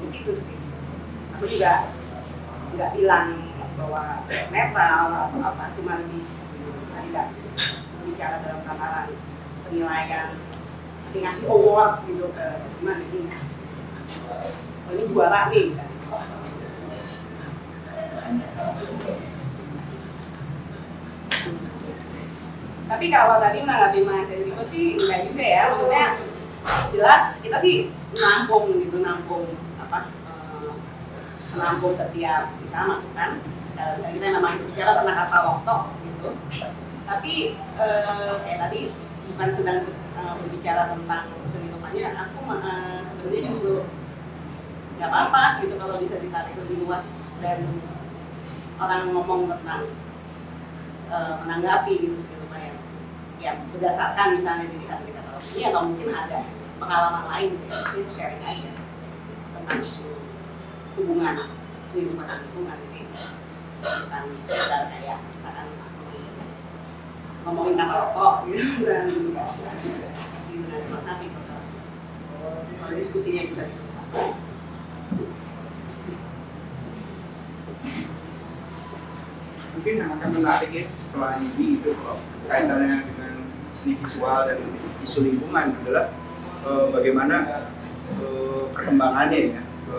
di situ sih aku juga nggak bilang bahwa netral atau apa cuma lebih tidak bicara dalam tataran penilaian nanti ngasih award gitu ke cuman ini oh, ini juara nih kan. Tapi kalau tadi menanggapi Mas Ediko sih enggak juga ya, maksudnya jelas kita sih menampung gitu, menampung apa, menampung setiap misalnya masukan. Kita memang bicara tentang katalog gitu, tapi eh, kayak tadi bukan sedang eh, berbicara tentang seni rupanya. Aku eh, sebenarnya justru nggak apa-apa gitu kalau bisa ditarik lebih luas dan orang ngomong tentang menanggapi gitu segala macam yang berdasarkan misalnya dilihat kita kalau ini atau mungkin ada pengalaman lain gitu sharing aja tentang hubungan sih tentang hubungan ini bukan sekedar kayak misalkan ngomongin tentang rokok gitu dan tapi kalau diskusinya bisa dilakukan. Mungkin yang akan menarik ya setelah ini itu kalau kaitannya dengan seni visual dan isu lingkungan adalah e, bagaimana e, perkembangannya ya e,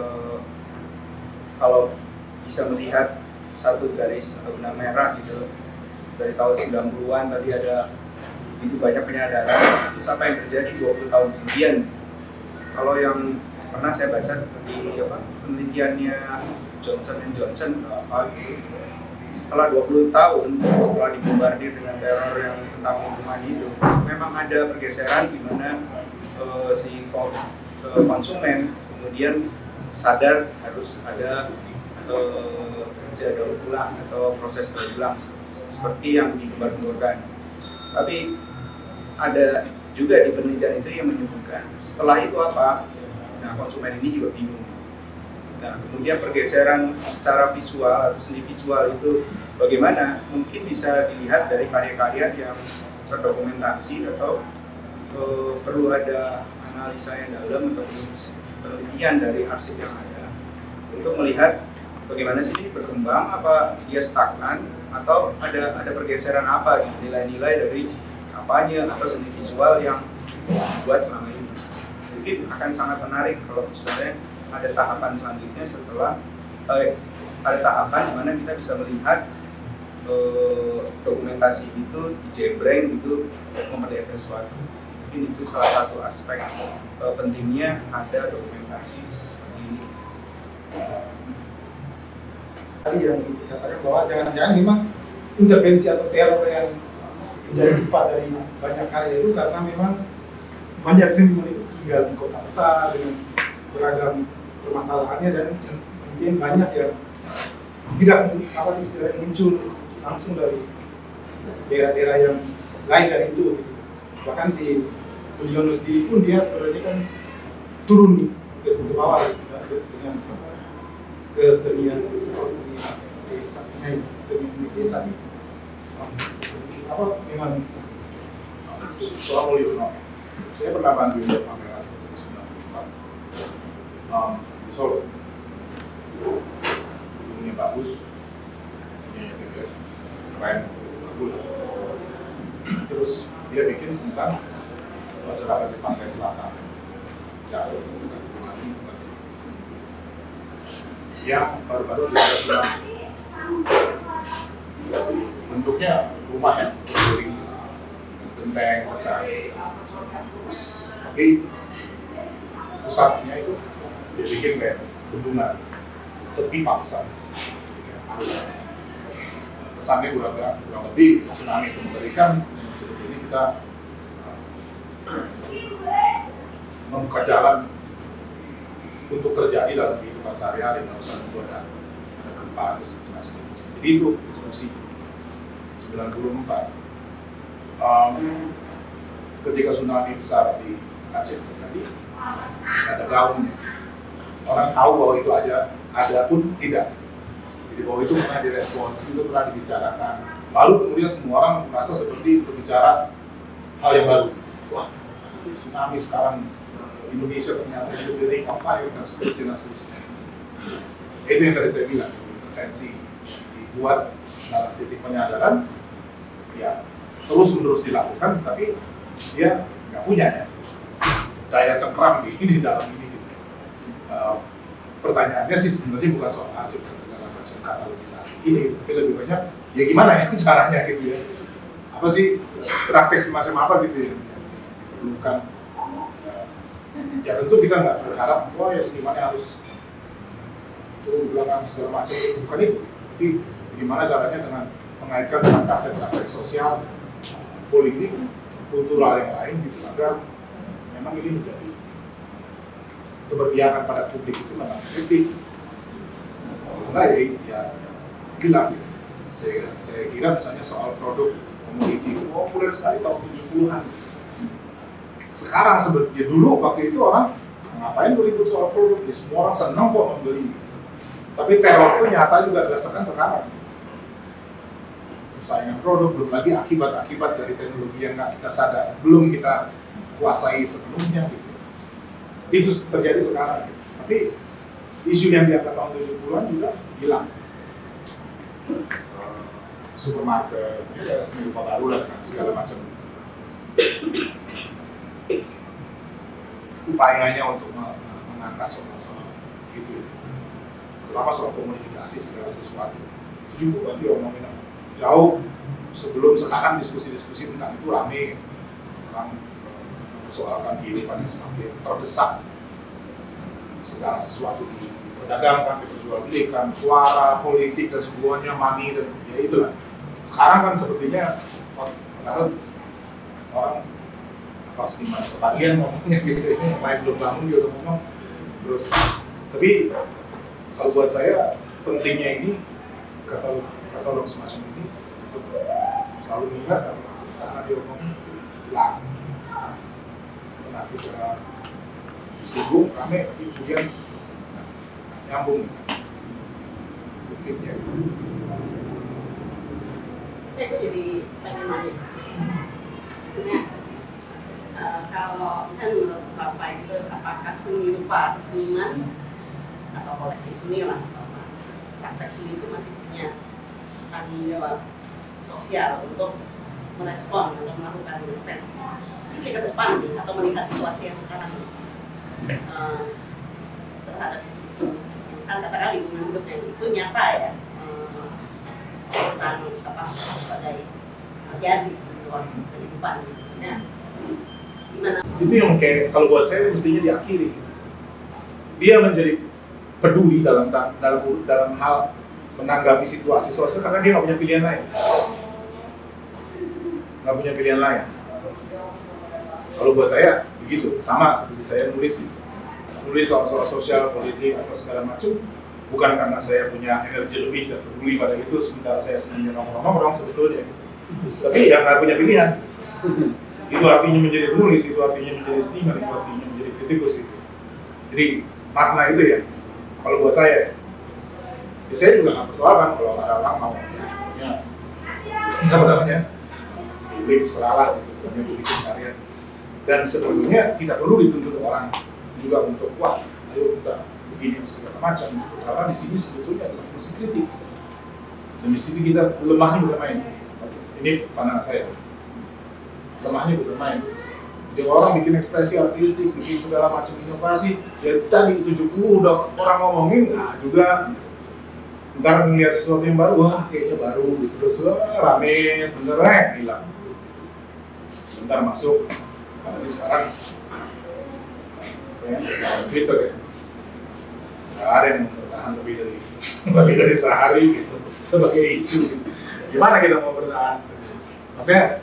kalau bisa melihat satu garis benang merah gitu dari tahun sembilan puluhan tadi ada e, begitu banyak penyadaran terus apa yang terjadi dua puluh tahun kemudian. Kalau yang pernah saya baca di apa penelitiannya Johnson and Johnson apa gitu, setelah dua puluh tahun setelah dibombardir dengan teror yang tentang lingkungan hidup, memang ada pergeseran di mana uh, si uh, konsumen kemudian sadar harus ada uh, kerja daur ulang atau proses daur ulang seperti yang digembar-gemborkan. Tapi ada juga di penelitian itu yang menyebutkan setelah itu apa? Nah, konsumen ini juga bingung. Nah, kemudian pergeseran secara visual atau seni visual itu bagaimana? Mungkin bisa dilihat dari karya-karya yang terdokumentasi atau e, perlu ada analisa yang dalam atau penelitian dari arsip yang ada untuk melihat bagaimana sih ini berkembang, apa dia stagnan atau ada ada pergeseran apa gitu, nilai-nilai dari apanya atau seni visual yang dibuat selama ini. Mungkin akan sangat menarik kalau misalnya ada tahapan selanjutnya setelah eh, ada tahapan di mana kita bisa melihat eh, dokumentasi itu dijebreng gitu memperlihatkan sesuatu. Mungkin itu salah satu aspek eh, pentingnya ada dokumentasi seperti ini. Tadi yang dikatakan bahwa jangan-jangan memang intervensi atau teror yang menjadi sifat dari banyak karya itu karena memang banyak seni itu tinggal di kota besar dengan beragam permasalahannya dan mungkin banyak yang tidak apa istilahnya muncul langsung dari daerah-daerah yang lain dari itu gitu. Bahkan si Mulyono sendiri pun dia sebenarnya kan turun ke bawah gitu, ke kesenian kesenian di desa, kesenian di desa gitu. Apa memang soal Mulyono saya pernah bantu dia pameran Um, di Solo, dunia bagus, dunia T B S, keren, bagus. Terus dia bikin tentang masyarakat di pantai selatan, jauh, bukan kemari, bukan. Yang baru-baru dia bilang bentuknya rumah yang berdiri, genteng, pecahan, terus tapi pusatnya itu dia bikin kayak bendungan, sepi paksa. Pesannya kurang lebih tsunami itu mengerikan, seperti ini kita membuka jalan untuk terjadi dalam kehidupan sehari-hari, nggak usah nunggu ada gempa atau semacam itu. Jadi itu instruksi sembilan puluh empat. Um, ketika tsunami besar di Aceh terjadi, ada gaungnya. Orang tahu bahwa itu aja ada pun tidak. Jadi bahwa itu pernah direspons, itu pernah dibicarakan. Lalu kemudian semua orang merasa seperti berbicara hal yang baru. Wah, tsunami sekarang Indonesia ternyata itu di ring of fire dan seterusnya. Itu yang tadi saya bilang, intervensi dibuat dalam titik penyadaran, ya terus menerus dilakukan, tapi dia nggak punya ya daya cengkram ini di dalam ini. Uh, pertanyaannya sih sebenarnya bukan soal arsip dan segala macam katalogisasi ini, tapi lebih banyak ya gimana ya caranya gitu ya, apa sih praktek semacam apa gitu ya diperlukan. Uh, ya tentu kita nggak berharap wah ya senimannya harus turun belakang segala macam, bukan itu, tapi gimana caranya dengan mengaitkan dengan praktek-praktek sosial, politik, kultural yang lain gitu agar memang ini menjadi keberpihakan pada publik itu memang kritik. Kalau enggak ya, ya hilang gitu. Saya, saya kira misalnya soal produk komoditi itu populer sekali tahun tujuh puluhan. Sekarang sebenarnya dulu waktu itu orang ngapain beribut soal produk, ya semua orang senang kok membeli. Tapi teror itu nyata juga dirasakan sekarang. Persaingan produk, belum lagi akibat-akibat dari teknologi yang nggak kita sadar, belum kita kuasai sepenuhnya gitu. Itu terjadi sekarang, tapi isu yang diangkat tahun tujuh puluhan juga hilang. Supermarket, ya, seni Rupa Baru lah, segala macam upayanya untuk mengangkat soal-soal itu, terutama soal komunikasi segala sesuatu. tujuh puluhan diomongin jauh sebelum sekarang diskusi-diskusi tentang itu rame, orang persoalkan kehidupan yang semakin terdesak, segala sesuatu diperdagangkan, diperjualbelikan, suara, politik dan semuanya, money dan ya itulah. Sekarang kan sepertinya padahal orang pasti masih bagian ngomongnya gitu, main belum bangun dia udah ngomong terus. Tapi kalau buat saya pentingnya ini katalog katalog semacam ini selalu ingat karena dia ngomong laku pernah bicara sibuk rame tapi kemudian nyambung mungkinnya. Saya jadi pengen nanya, maksudnya uh, kalau misalnya menurut Bapak itu apakah seni rupa atau seniman atau kolektif seni lah, praktek seni itu masih punya tanggung jawab sosial untuk merespon atau melakukan intervensi visi ke depan nih, atau melihat situasi yang sekarang uh, terhadap isu-isu misalnya katakan lingkungan hidup yang itu nyata ya. Uh, tentang apa sebagai jadi luar kehidupan, ya gimana? Itu yang kayak kalau buat saya mestinya diakhiri. Dia menjadi peduli dalam dalam dalam hal menanggapi situasi sosial karena dia nggak punya pilihan lain, nggak punya pilihan lain. Kalau buat saya begitu, sama seperti saya nulis, nulis soal-soal sosial, politik atau segala macam. Bukan karena saya punya energi lebih dan peduli pada itu, sementara saya senangnya ngomong-ngomong sebetulnya. Tapi ya nggak punya pilihan. Itu artinya menjadi penulis, itu artinya menjadi seniman, itu artinya menjadi kritikus gitu. Jadi makna itu ya, kalau buat saya. Ya saya juga nggak persoalan kalau ada orang mau. Ya. Apa namanya? Publik seralah gitu, bukannya publik karya. Dan sebetulnya tidak perlu dituntut orang juga untuk wah, ayo kita begini segala macam, karena di sini sebetulnya adalah fungsi kritik. Dan di situ kita lemahnya bermain. Ini pandangan saya. Lemahnya bermain. Jadi orang bikin ekspresi artistik, bikin segala macam inovasi. Jadi tadi tujuh puluh udah orang ngomongin, nah juga ntar melihat sesuatu yang baru, wah kayaknya baru, terus rame, sebentar eh, hilang. Sebentar masuk, tapi sekarang Twitter ya. Ada yang bertahan lebih dari lebih dari sehari gitu sebagai isu gitu. Gimana kita mau bertahan? Maksudnya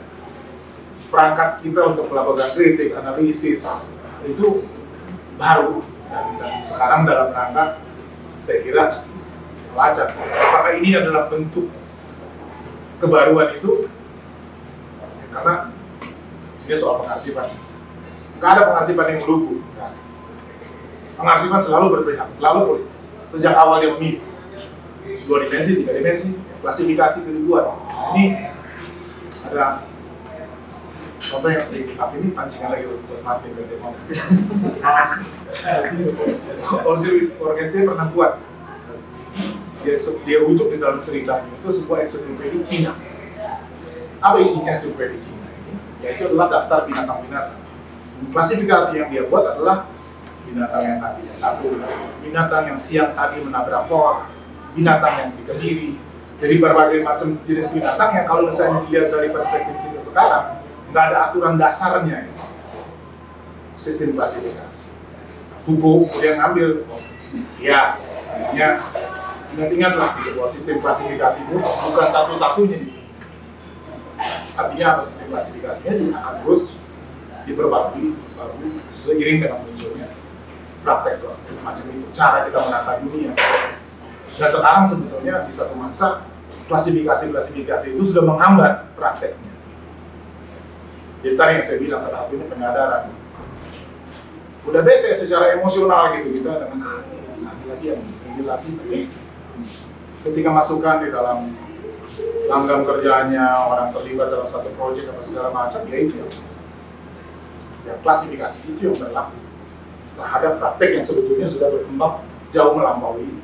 perangkat kita untuk melakukan kritik, analisis itu baru dan, dan sekarang dalam perangkat saya kira melacak. Apakah ini adalah bentuk kebaruan itu? Ya, karena ini soal pengarsipan. Nggak ada pengarsipan yang lugu. Pengarsipan selalu berpihak, selalu boleh. Sejak awal dia memilih dua dimensi, tiga dimensi, klasifikasi itu dibuat. Nah, ini ada contoh yang sering tapi ini pancingan lagi buat Martin dan Demon. Orkestra orkestra pernah buat. Dia dia ujuk di dalam ceritanya itu sebuah ensiklopedia Cina. Apa isinya ensiklopedia Cina ini? Yaitu adalah daftar binatang-binatang. Klasifikasi yang dia buat adalah binatang yang tadinya satu, binatang yang siang tadi menabrak pohon, binatang yang dikebiri. Jadi berbagai macam jenis binatang yang kalau misalnya dilihat dari perspektif kita sekarang, nggak ada aturan dasarnya ya. Sistem klasifikasi. Foucault kemudian ngambil, oh, ya, ya, ingat-ingatlah bahwa sistem klasifikasi itu bukan satu-satunya. Artinya apa sistem klasifikasinya juga akan terus diperbarui, baru seiring dengan munculnya praktek loh, semacam itu cara kita menata dunia. Dan sekarang sebetulnya di satu masa klasifikasi-klasifikasi itu sudah menghambat prakteknya. Jadi tadi yang saya bilang salah satunya penyadaran. Udah bete secara emosional gitu kita dengan laki-laki yang laki-laki, tapi ketika masukkan di dalam langgam kerjanya orang terlibat dalam satu proyek apa segala macam, ya itu ya klasifikasi itu yang berlaku terhadap praktek yang sebetulnya sudah berkembang jauh melampaui.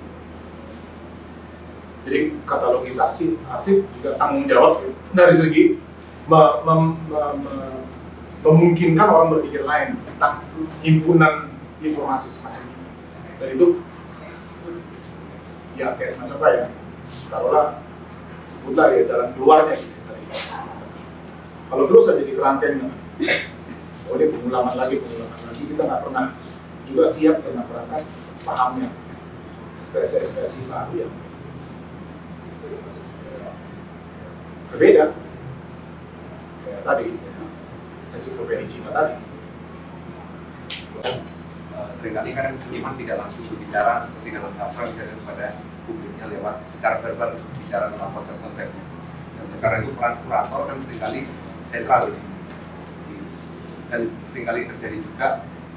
Jadi katalogisasi arsip juga tanggung jawab dari segi mem- mem- mem- memungkinkan orang berpikir lain tentang himpunan informasi semacam ini. Dan itu ya kayak semacam apa ya, taruhlah sebutlah ya jalan keluarnya gitu. Kalau terus saja di kerangkeng, oh dia pengulangan lagi, pengulangan lagi, kita nggak pernah juga siap dengan perangkat pahamnya, ekspresi-ekspresi baru yang berbeda. Kayak tadi, ensiklopedia Cina tadi. Seringkali kan seniman tidak langsung berbicara seperti dalam sastra, misalnya kepada publiknya lewat secara verbal bicara tentang konsep-konsepnya. Karena itu peran kurator kan seringkali sentral, dan seringkali terjadi juga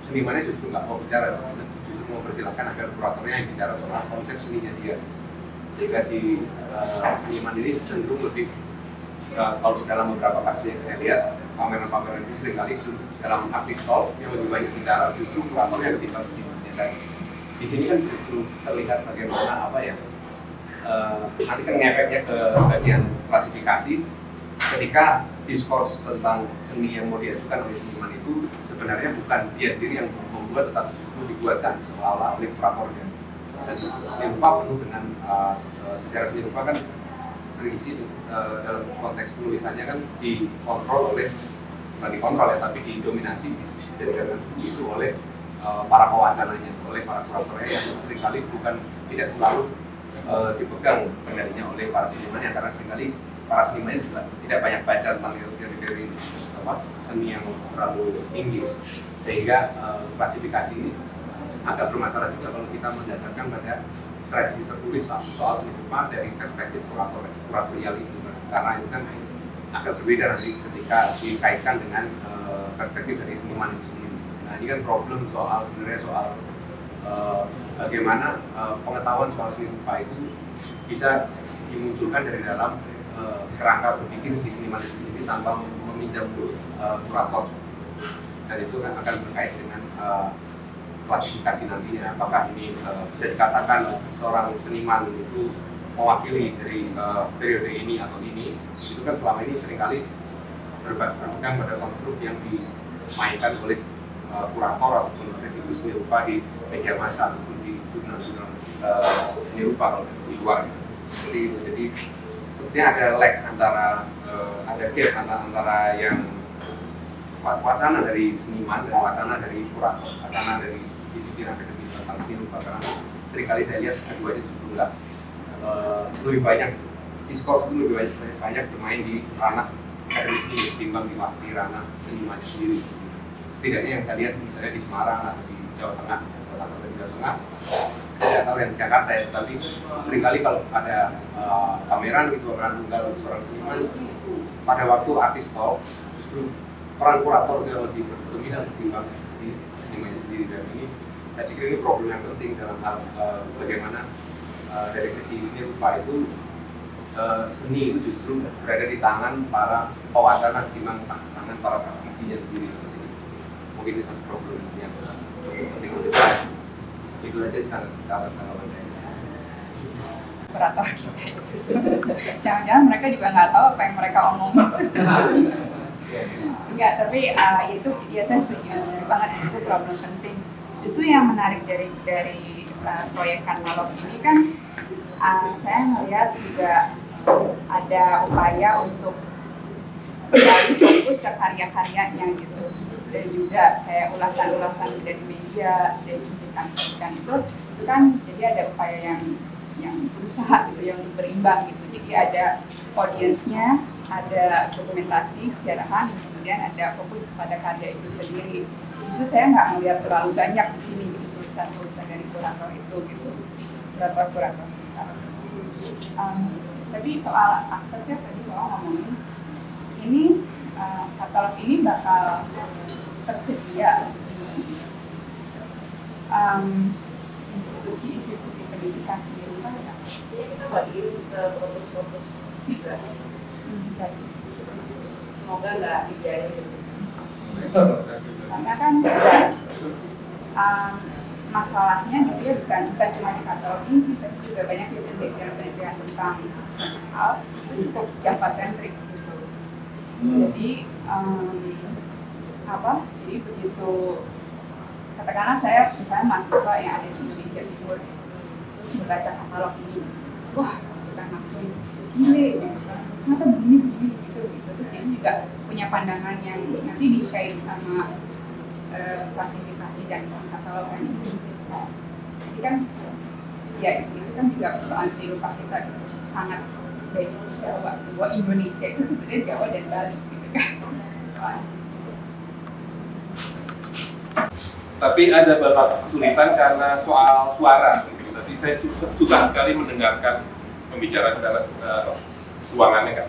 senimannya justru nggak mau bicara, justru mau persilahkan agar kuratornya yang bicara soal konsep seninya dia. Sehingga si uh, seniman ini cenderung lebih uh, kalau dalam beberapa kasus yang saya lihat pameran-pameran itu seringkali dalam artis talk yang lebih banyak bicara justru kurator yang lebih banyak senimannya. Dan di sini kan justru terlihat bagaimana apa ya, Uh, nanti kan ngepetnya ke bagian klasifikasi ketika diskurs tentang seni yang mau diajukan oleh seniman itu sebenarnya bukan dia sendiri yang membuat, tetapi justru dibuatkan seolah-olah oleh kuratornya. Dan seni rupa penuh dengan uh, sejarah seni rupa kan berisi uh, dalam konteks penulisannya kan dikontrol oleh, bukan dikontrol ya, tapi didominasi dijadikan itu oleh uh, para pewacananya, oleh para kuratornya yang seringkali bukan tidak selalu Uh, dipegang kendalinya oleh para senimannya, karena seringkali para senimannya tidak banyak baca tentang teori-teori seni yang terlalu tinggi, sehingga uh, klasifikasi ini agak bermasalah juga kalau kita mendasarkan pada tradisi tertulis soal seni rupa dari perspektif kurator kuratorial itu, karena itu kan agak berbeda nanti ketika dikaitkan dengan uh, perspektif dari seniman itu sendiri. Nah ini kan problem soal sebenarnya soal uh, bagaimana uh, pengetahuan soal seni rupa itu bisa dimunculkan dari dalam uh, kerangka berpikir si seniman itu sendiri tanpa meminjam uh, kurator, dan itu kan akan berkait dengan uh, klasifikasi nantinya. Apakah ini uh, bisa dikatakan seorang seniman itu mewakili dari uh, periode ini atau ini? Itu kan selama ini seringkali berpegang pada konstruk yang dimainkan oleh uh, kurator ataupun kritikus seni rupa di media massa. Seni rupa kalau di luar, jadi jadi sepertinya ada lag antara uh, ada gap antara, antara yang wacana dari seniman dan wacana dari kurator, wacana dari disiplin akademis tentang seni rupa, karena seringkali saya lihat keduanya justru nggak uh, lebih banyak diskurs itu lebih banyak, banyak bermain di ranah akademis ketimbang di, di ranah seniman sendiri. Setidaknya yang saya lihat misalnya di Semarang atau di Jawa Tengah, kota-kota Jawa Tengah, tidak tahu yang Jakarta ya, tapi seringkali kalau ada uh, pameran gitu, pameran tunggal seorang seniman, pada waktu artis talk justru peran kuratornya lebih dominan ketimbang si senimannya sendiri. Dan ini saya pikir ini problem yang penting dalam hal uh, bagaimana uh, dari segi seni rupa itu uh, seni itu justru berada di tangan para pewacana ketimbang tangan para praktisinya sendiri. Mungkin itu satu problem yang penting untuk kita. Itu aja tanggapan-tanggapan saya. Kurator kita itu, jangan-jangan mereka juga nggak tahu apa yang mereka omongin. Enggak, tapi uh, itu ya saya setuju banget, itu problem penting. Itu yang menarik dari dari uh, proyek Kanalog ini kan, uh, saya melihat juga ada upaya untuk kembali fokus ke karya-karyanya gitu, dan juga kayak ulasan-ulasan dari media dan dan itu, itu kan jadi ada upaya yang yang berusaha gitu ya untuk berimbang gitu. Jadi ada audiensnya, ada dokumentasi sejarahan, kemudian ada fokus kepada karya itu sendiri. Justru saya nggak melihat terlalu banyak di sini gitu tulisan-tulisan dari kurator itu gitu, kurator-kurator. Um, tapi soal aksesnya tadi mau ngomongin, ini uh, katalog ini bakal tersedia di Um, institusi-institusi pendidikan seni rupa ya? Iya, kita bagiin ke fokus-fokus gratis. Semoga nggak dibiayain. Karena kan um, masalahnya gitu ya, bukan, bukan cuma di katalog ini sih, tapi juga banyak yang pendidikan-pendidikan tentang hal itu cukup Java-centric gitu. Hmm. Jadi um, apa? Jadi begitu katakanlah saya misalnya mahasiswa yang ada di Indonesia Timur terus membaca katalog ini, wah bukan maksud gini ternyata begini begini gitu juga punya pandangan yang nanti di-share sama uh, klasifikasi dan kategorikan itu. Jadi kan, ya itu kan juga persoalan serupa kita gitu, sangat base Jawa, bahwa Indonesia itu sebenarnya Jawa dan Bali gitu kan, persoalan. Tapi ada beberapa kesulitan karena soal suara gitu. Tadi saya susah, susah sekali mendengarkan pembicaraan dalam uh, ruangannya kan.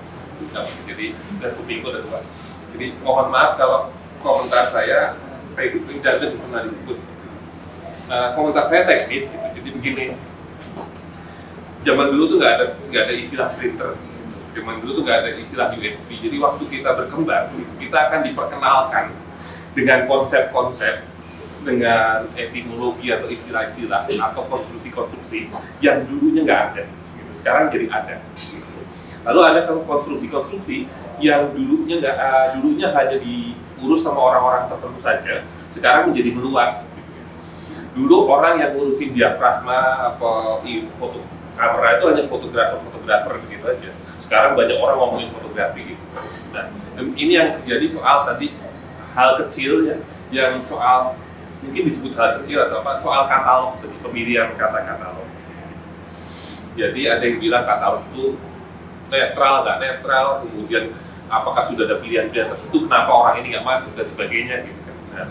Jadi dan kupingku dan tuan. Jadi mohon maaf kalau komentar saya itu tidak pernah disebut. Uh, komentar saya teknis gitu. Jadi begini. Zaman dulu tuh nggak ada nggak ada istilah printer. Zaman dulu tuh nggak ada istilah U S B. Jadi waktu kita berkembang, kita akan diperkenalkan dengan konsep-konsep, dengan etimologi atau istilah-istilah atau konstruksi-konstruksi yang dulunya nggak ada, gitu. Sekarang jadi ada. Gitu. Lalu ada konstruksi-konstruksi yang dulunya nggak, uh, dulunya hanya diurus sama orang-orang tertentu saja, sekarang menjadi meluas. Gitu. Dulu orang yang ngurusin diafragma atau foto kamera itu hanya fotografer-fotografer gitu aja. Sekarang banyak orang ngomongin fotografi. Gitu. Nah, ini yang terjadi soal tadi hal kecil ya, yang soal mungkin disebut hal kecil atau apa, soal katalog, pemilihan kata-katalog. Jadi ada yang bilang katalog itu netral, nggak netral, kemudian apakah sudah ada pilihan-pilihan tertentu, kenapa orang ini nggak masuk, dan sebagainya gitu kan. Nah,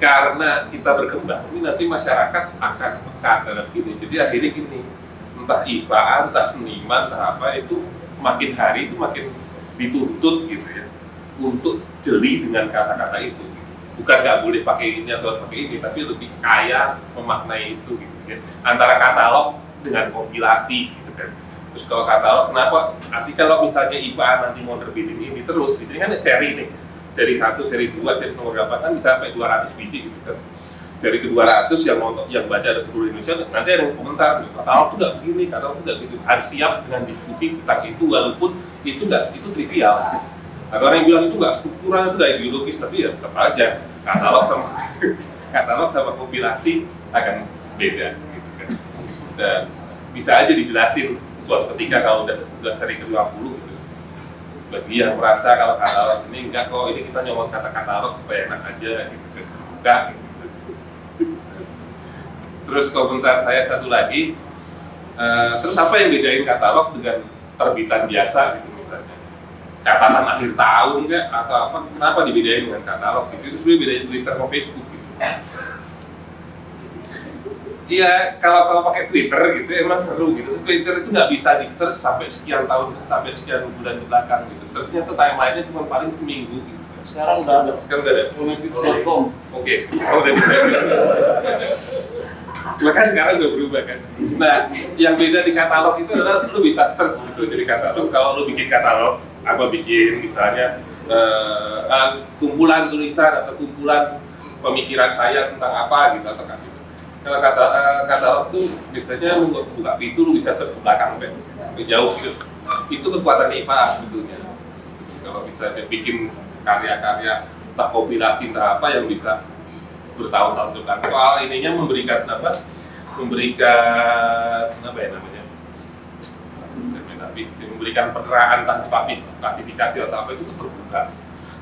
karena kita berkembang, ini nanti masyarakat akan pekat terhadap gini, jadi akhirnya gini, entah I V A A, entah seniman, entah apa, itu makin hari itu makin dituntut gitu ya, untuk jeli dengan kata-kata itu. Bukan nggak boleh pakai ini atau pakai ini, tapi lebih kaya memaknai itu gitu kan. Antara katalog dengan kompilasi gitu kan. Terus kalau katalog, kenapa? Nanti kalau misalnya I V A nanti mau terbitin ini terus, ini kan seri nih. Seri satu, seri dua, seri nomor berapa kan bisa sampai dua ratus biji gitu kan. Seri ke dua ratus yang mau, yang baca ada seluruh Indonesia, nanti ada yang komentar, katalog itu nggak begini, katalog itu nggak gitu. Harus siap dengan diskusi tentang itu, walaupun itu nggak, itu trivial. Ada orang yang bilang itu nggak struktural, itu nggak ideologis, tapi ya tetap aja katalog sama katalog sama kompilasi akan beda gitu kan. Dan bisa aja dijelasin suatu ketika kalau udah, udah seri ke dua puluh gitu, bagi yang merasa kalau katalog ini enggak kok, ini kita nyomong kata katalog supaya enak aja gitu kan, enggak gitu. Terus komentar saya satu lagi, uh, terus apa yang bedain katalog dengan terbitan biasa gitu misalnya, catatan akhir tahun nggak atau apa, kenapa dibedain dengan katalog gitu? Itu sebenarnya bedain Twitter sama Facebook gitu. Iya, kalau kalau pakai Twitter gitu emang seru gitu. Twitter itu nggak bisa di search sampai sekian tahun, sampai sekian bulan ke belakang gitu. Searchnya tuh timelinenya cuma paling seminggu gitu. Sekarang udah ada. Sekarang udah ada. Menit dot com. Oke. Kalau udah bisa. Makanya sekarang udah berubah kan. Nah, yang beda di katalog itu adalah lu bisa search gitu. Jadi katalog, kalau lu bikin katalog apa bikin misalnya uh, uh, kumpulan tulisan atau kumpulan pemikiran saya tentang apa gitu atau kasih gitu. Kalau kata uh, katalog tuh biasanya lu buka pintu, lu bisa search ke belakang sampai gitu, jauh gitu. Itu kekuatan I V A sebetulnya. Kalau bisa bikin karya-karya entah kompilasi entah apa yang bisa bertahun-tahun ke belakang. Soal ininya memberikan apa? Memberikan apa ya namanya? Memberikan peneraan tentang klasifikasi atau apa itu terbuka.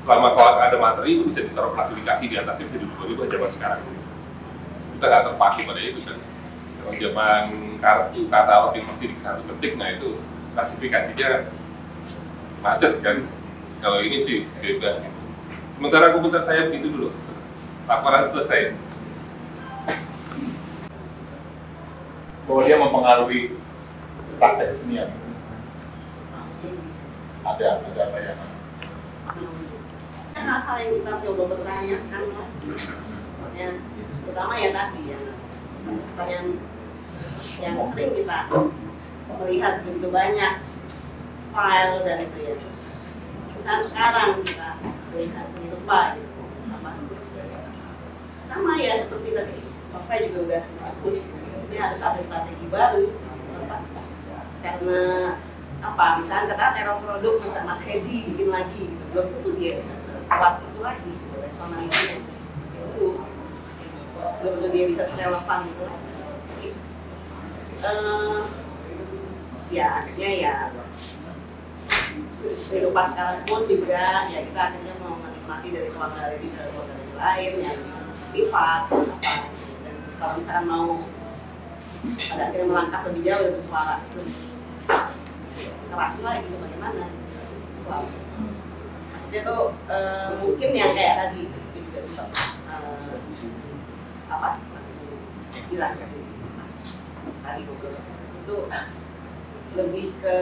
Selama kalau ada materi itu bisa ditaruh klasifikasi di atasnya, bisa diubah-ubah zaman sekarang. Kita nggak terpaku pada itu kan. Kalau zaman kartu katalog yang masih di kartu ketik, nah itu klasifikasinya macet kan. Kalau ini sih bebas. Sementara komentar saya itu dulu. Laporan selesai. Bahwa dia mempengaruhi praktek kesenian. Ada, ada bayangan. Nah, hal yang kita coba bertanyakan lagi, soalnya terutama ya tadi ya, pertanyaan yang sering kita melihat sebegitu banyak file dan itu ya. Terus saat sekarang kita melihat seni rupa gitu, apa? Sama ya seperti tadi, Pak saya juga udah bagus. Ini harus ada strategi baru, apa? Karena apa misalnya kata teror produk misalnya Mas Hedi bikin lagi gitu, belum tentu dia bisa sekuat itu lagi gitu, resonansinya itu belum tentu dia bisa serelevan gitu lagi. Uh, ya akhirnya ya kehidupan sekarang pun juga ya kita akhirnya mau menikmati dari ruang dari ruang dari lain yang privat apa. Dan kalau misalkan mau pada akhirnya melangkah lebih jauh dengan suara itu keras lah gitu, bagaimana suara maksudnya tuh eh, mungkin yang kayak tadi itu juga susah eh, apa bilang tadi mas tadi itu lebih ke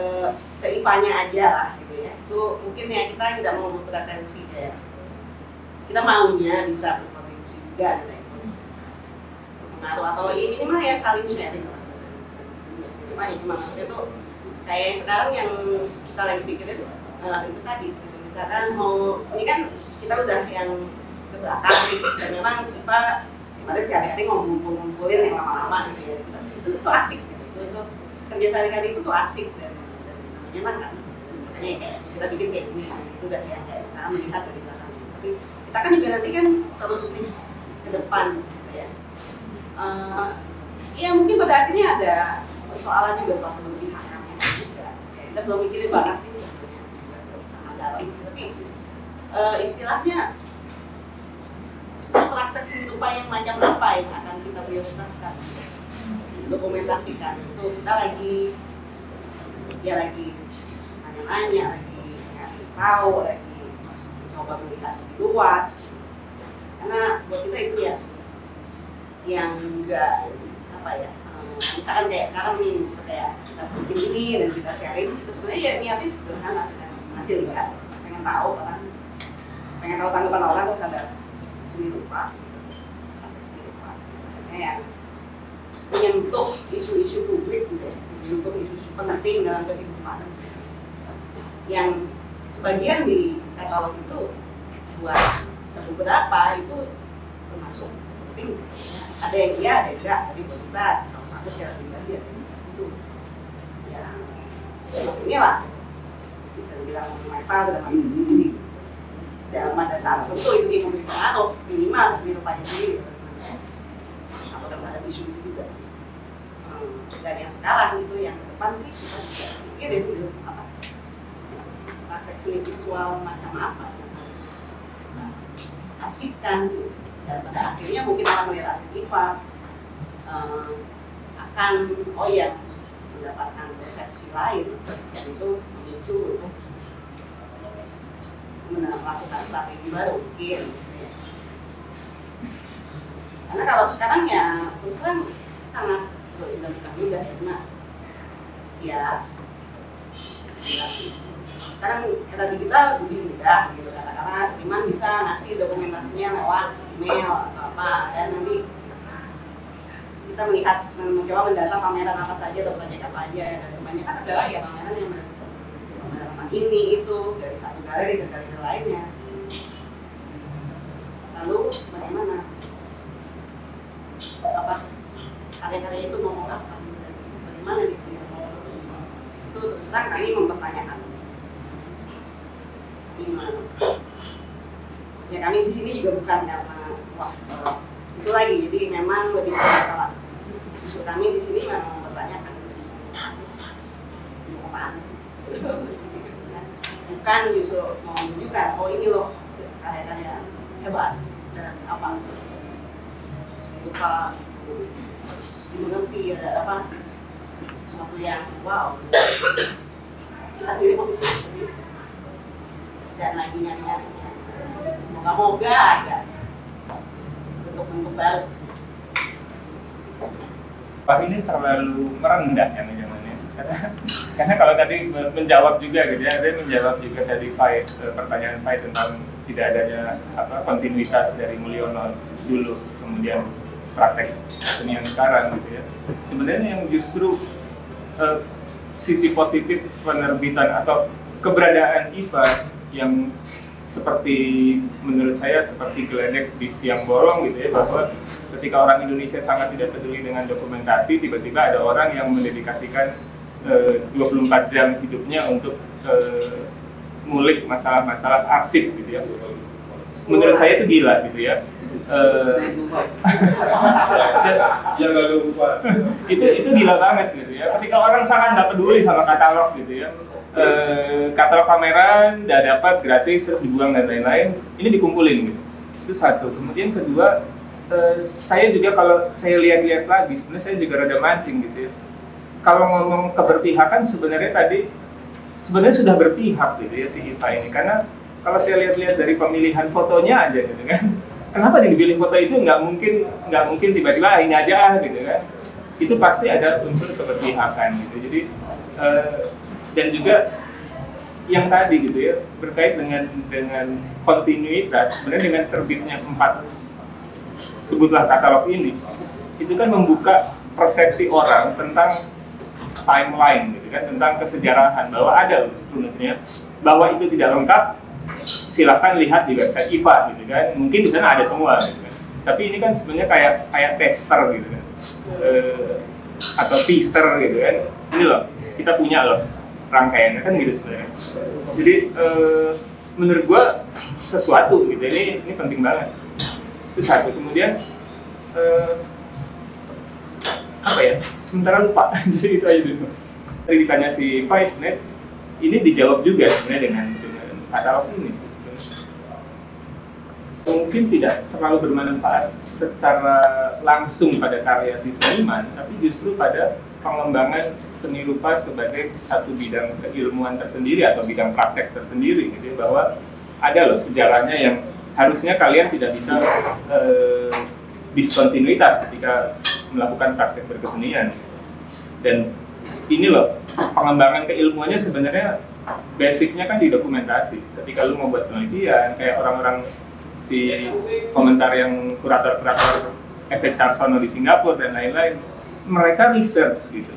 keipanya aja lah gitu ya. Itu mungkin ya kita tidak mau berpretensi ya, kita maunya bisa berkontribusi juga, bisa ikut pengaruh atau ini minimal ya saling sharing lah. Cuma ya cuma maksudnya tuh kayak yang sekarang yang kita lagi pikirin uh, itu tadi gitu. Misalkan mau ini kan kita udah yang terbelakang gitu. Dan memang kita sebenarnya sehari-hari mau ngumpul-ngumpulin yang lama-lama gitu ya, kita, itu, itu asik gitu, itu, itu kerja sehari-hari itu tuh asik dan menyenangkan. Makanya kayak kita bikin kayak gini itu gak yang kayak misalnya melihat dari belakang, tapi kita kan juga nanti kan terus nih ke depan gitu ya. Uh, ya mungkin pada akhirnya ada persoalan juga soal keberpihakan juga. Kita belum mikirin banget sih sebenarnya ada lagi, tapi uh, istilahnya praktek seni rupa yang macam apa yang akan kita prioritaskan, dokumentasikan. Itu kita lagi ya lagi nanya-nanya, lagi nyari tahu, lagi coba melihat lebih luas. Karena buat kita itu ya yang enggak apa ya, misalkan kayak sekarang nih, kayak kita bikin ini dan kita sharing, itu sebenarnya ya niatnya sederhana, kan? Masih lihat, pengen tahu orang, pengen tahu tanggapan orang terhadap seni rupa, sampai seni rupa, maksudnya yang menyentuh isu-isu publik, gitu, menyentuh isu-isu penting dalam kehidupan, yang sebagian di katalog itu buat beberapa itu termasuk penting, ada yang iya, ada yang enggak, tapi buat kita harus secara pribadi ya, itu ya inilah bisa dibilang memanfaat dalam hal ini dalam ada saat tentu itu yang memberi pengaruh minimal harus dirupanya sendiri atau dalam hal isu itu juga. Dan yang sekarang itu yang ke depan sih kita bisa mikirin dulu apa praktek seni visual macam apa yang harus kita aksikan, dan pada akhirnya mungkin akan melihat aktivitas Uh, akan oh ya mendapatkan persepsi lain, dan itu memicu melakukan strategi baru mungkin gitu ya. Karena kalau sekarang ya itu kan sangat mudah ya, karena ya sekarang ya tadi kita lebih mudah gitu, karena seniman bisa ngasih dokumentasinya lewat email atau apa, dan nanti kita melihat, mencoba mendata pameran apa saja, atau project apa aja, dan kebanyakan adalah ya pameran yang pameran ini itu dari satu galeri ke galeri lainnya. Lalu bagaimana apa karya-karya itu ngomong apa, bagaimana dipunyai itu terus terang kami mempertanyakan. Gimana? Ya kami di sini juga bukan karena wah itu lagi, jadi memang lebih masalah. Justru kami di sini memang mempertanyakan mau apaan sih, bukan justru mau menunjukkan oh ini loh karya-karya hebat dan apa serupa dimengerti ada apa sesuatu yang wow kita sendiri posisi seperti itu dan lagi nyari-nyari moga-moga agak bentuk-bentuk baru. Pak, ini terlalu merendah ya negaranya, karena, karena kalau tadi menjawab juga gitu ya, dia menjawab juga tadi Pai, pertanyaan Pai tentang tidak adanya apa kontinuitas dari Mulyono dulu, kemudian praktek seni yang sekarang gitu ya. Sebenarnya yang justru eh, sisi positif penerbitan atau keberadaan I V A yang seperti menurut saya seperti geledek di siang bolong gitu ya, bahwa ketika orang Indonesia sangat tidak peduli dengan dokumentasi, tiba-tiba ada orang yang mendedikasikan e, dua puluh empat jam hidupnya untuk e, ngulik masalah-masalah arsip gitu ya. Menurut saya itu gila gitu ya. Ya itu itu gila banget gitu ya. Ketika orang sangat tidak peduli sama katalog gitu ya. eh, katalog pameran, udah dapat gratis, terus dibuang dan lain-lain. Ini dikumpulin gitu. Itu satu. Kemudian kedua, eh, saya juga kalau saya lihat-lihat lagi, sebenarnya saya juga rada mancing gitu ya. Kalau ngomong keberpihakan, sebenarnya tadi sebenarnya sudah berpihak gitu ya si I V A ini, karena kalau saya lihat-lihat dari pemilihan fotonya aja gitu kan, kenapa dipilih foto itu, nggak mungkin nggak mungkin tiba-tiba ini aja ah gitu kan, itu pasti ada unsur keberpihakan gitu. Jadi eh, dan juga yang tadi gitu ya berkait dengan dengan kontinuitas, sebenarnya dengan terbitnya empat sebutlah katalog ini, itu kan membuka persepsi orang tentang timeline gitu kan, tentang kesejarahan, bahwa ada tunutnya, bahwa itu tidak lengkap silahkan lihat di website I V A gitu kan, mungkin di sana ada semua gitu kan. Tapi ini kan sebenarnya kayak kayak tester gitu kan, e, atau teaser gitu kan, ini loh kita punya loh rangkaiannya kan gitu sebenarnya. Jadi e, menurut gua sesuatu gitu, ini ini penting banget. Itu satu. Kemudian e, apa ya, sementara lupa, jadi itu aja dulu. Tadi ditanya si Vice Net, ini dijawab juga sebenarnya dengan, dengan katalog ini. Mungkin tidak terlalu bermanfaat secara langsung pada karya si seniman, tapi justru pada pengembangan seni rupa sebagai satu bidang keilmuan tersendiri atau bidang praktek tersendiri, gitu, bahwa ada loh sejarahnya yang harusnya kalian tidak bisa eh, diskontinuitas ketika melakukan praktek berkesenian. Dan ini loh, pengembangan keilmuannya sebenarnya basicnya kan didokumentasi. Ketika lu mau buat penelitian, kayak orang-orang si komentar yang kurator-kurator Efek Sarsono di Singapura dan lain-lain, mereka research gitu.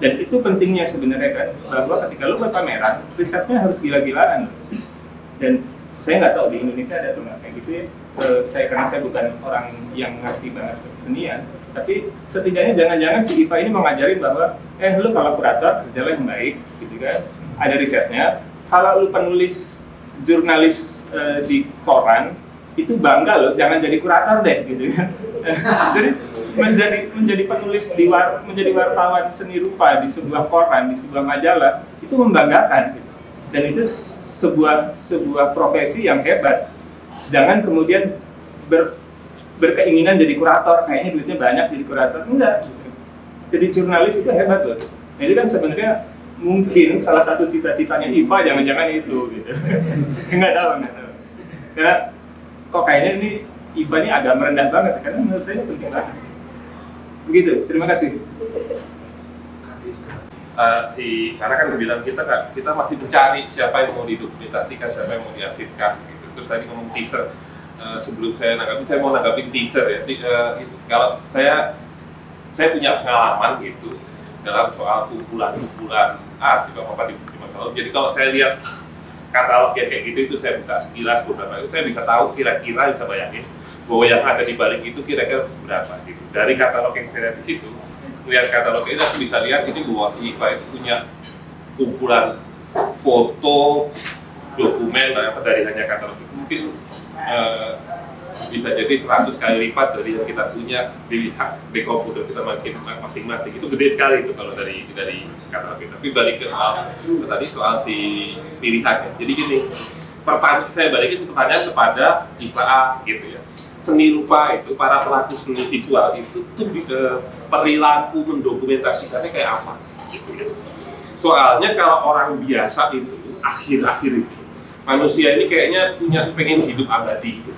Dan itu pentingnya sebenarnya kan, bahwa ketika lu buat pameran, risetnya harus gila-gilaan. Dan saya nggak tahu di Indonesia ada atau nggak kayak gitu ya. Uh, saya karena saya bukan orang yang ngerti banget kesenian, tapi setidaknya jangan-jangan si I V A ini mengajari bahwa eh lu kalau kurator kerjalah yang baik gitu kan, ada risetnya. Kalau lu penulis jurnalis uh, di koran itu bangga loh, jangan jadi kurator deh gitu kan. Jadi menjadi menjadi penulis di war, menjadi wartawan seni rupa di sebuah koran, di sebuah majalah itu membanggakan gitu. Dan itu sebuah sebuah profesi yang hebat. Jangan kemudian ber, berkeinginan jadi kurator, kayaknya duitnya banyak jadi kurator, enggak. Jadi jurnalis itu hebat loh. Nah, itu kan sebenarnya mungkin salah satu cita-citanya I V A, jangan-jangan itu gitu. Enggak tahu, enggak tahu. Karena kok kayaknya ini I V A ini agak merendah banget, karena menurut saya penting banget. Begitu, terima kasih. Uh, si, karena kan bilang kita kan, kita masih mencari siapa yang mau didokumentasikan, siapa yang mau diarsipkan gitu. Terus tadi ngomong teaser, uh, sebelum saya nanggapin, saya mau nanggapin teaser ya. Di, uh, gitu. Kalau saya saya punya pengalaman gitu dalam soal kumpulan-kumpulan arsip apa-apa di masa lalu. Jadi kalau saya lihat katalog yang kayak gitu, itu saya buka sekilas beberapa itu, saya bisa tahu kira-kira, bisa bayangin bahwa yang ada di balik itu kira-kira berapa gitu. Dari katalog yang saya lihat di situ, lihat katalog ini aku bisa lihat ini bahwa si I V A itu punya kumpulan foto, dokumen, apa dari hanya katalog itu mungkin eh, bisa jadi seratus kali lipat dari yang kita punya di hak di komputer kita masing-masing. Itu gede sekali itu kalau dari dari katalog. Tapi balik ke soal tadi soal si pilihan. Jadi gini, pertanyaan saya balikin pertanyaan kepada I V A gitu ya. Seni rupa itu, para pelaku seni visual itu tuh perilaku mendokumentasikannya kayak apa gitu ya. Soalnya kalau orang biasa itu akhir-akhir itu manusia ini kayaknya punya pengen hidup abadi gitu.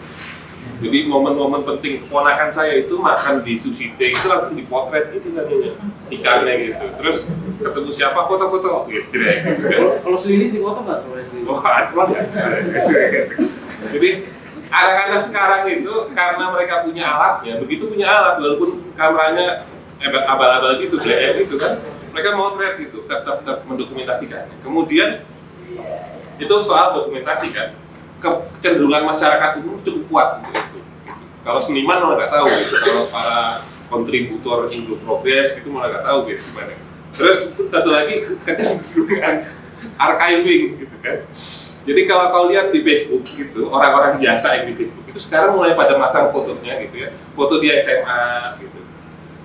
Jadi momen-momen penting, ponakan saya itu makan di sushi teh itu langsung dipotret gitu kan ya, ikannya gitu. Terus ketemu siapa foto-foto gitu ya. Kalau sendiri dipotong nggak? Wah, cuma nggak. Jadi anak-anak sekarang itu karena mereka punya alatnya, begitu punya alat walaupun kameranya abal-abal gitu, B M gitu kan, mereka mau motret gitu, tetap-tetap mendokumentasikannya. Kemudian itu soal dokumentasi kan, kecenderungan masyarakat umum cukup kuat gitu, gitu. Kalau seniman malah nggak tahu, gitu. Kalau para kontributor Indo Progress itu malah nggak tahu gitu gimana. Terus satu lagi kecenderungan archiving gitu kan. Jadi kalau kau lihat di Facebook gitu, orang-orang biasa yang di Facebook itu sekarang mulai pada masang fotonya gitu ya, foto dia S M A gitu.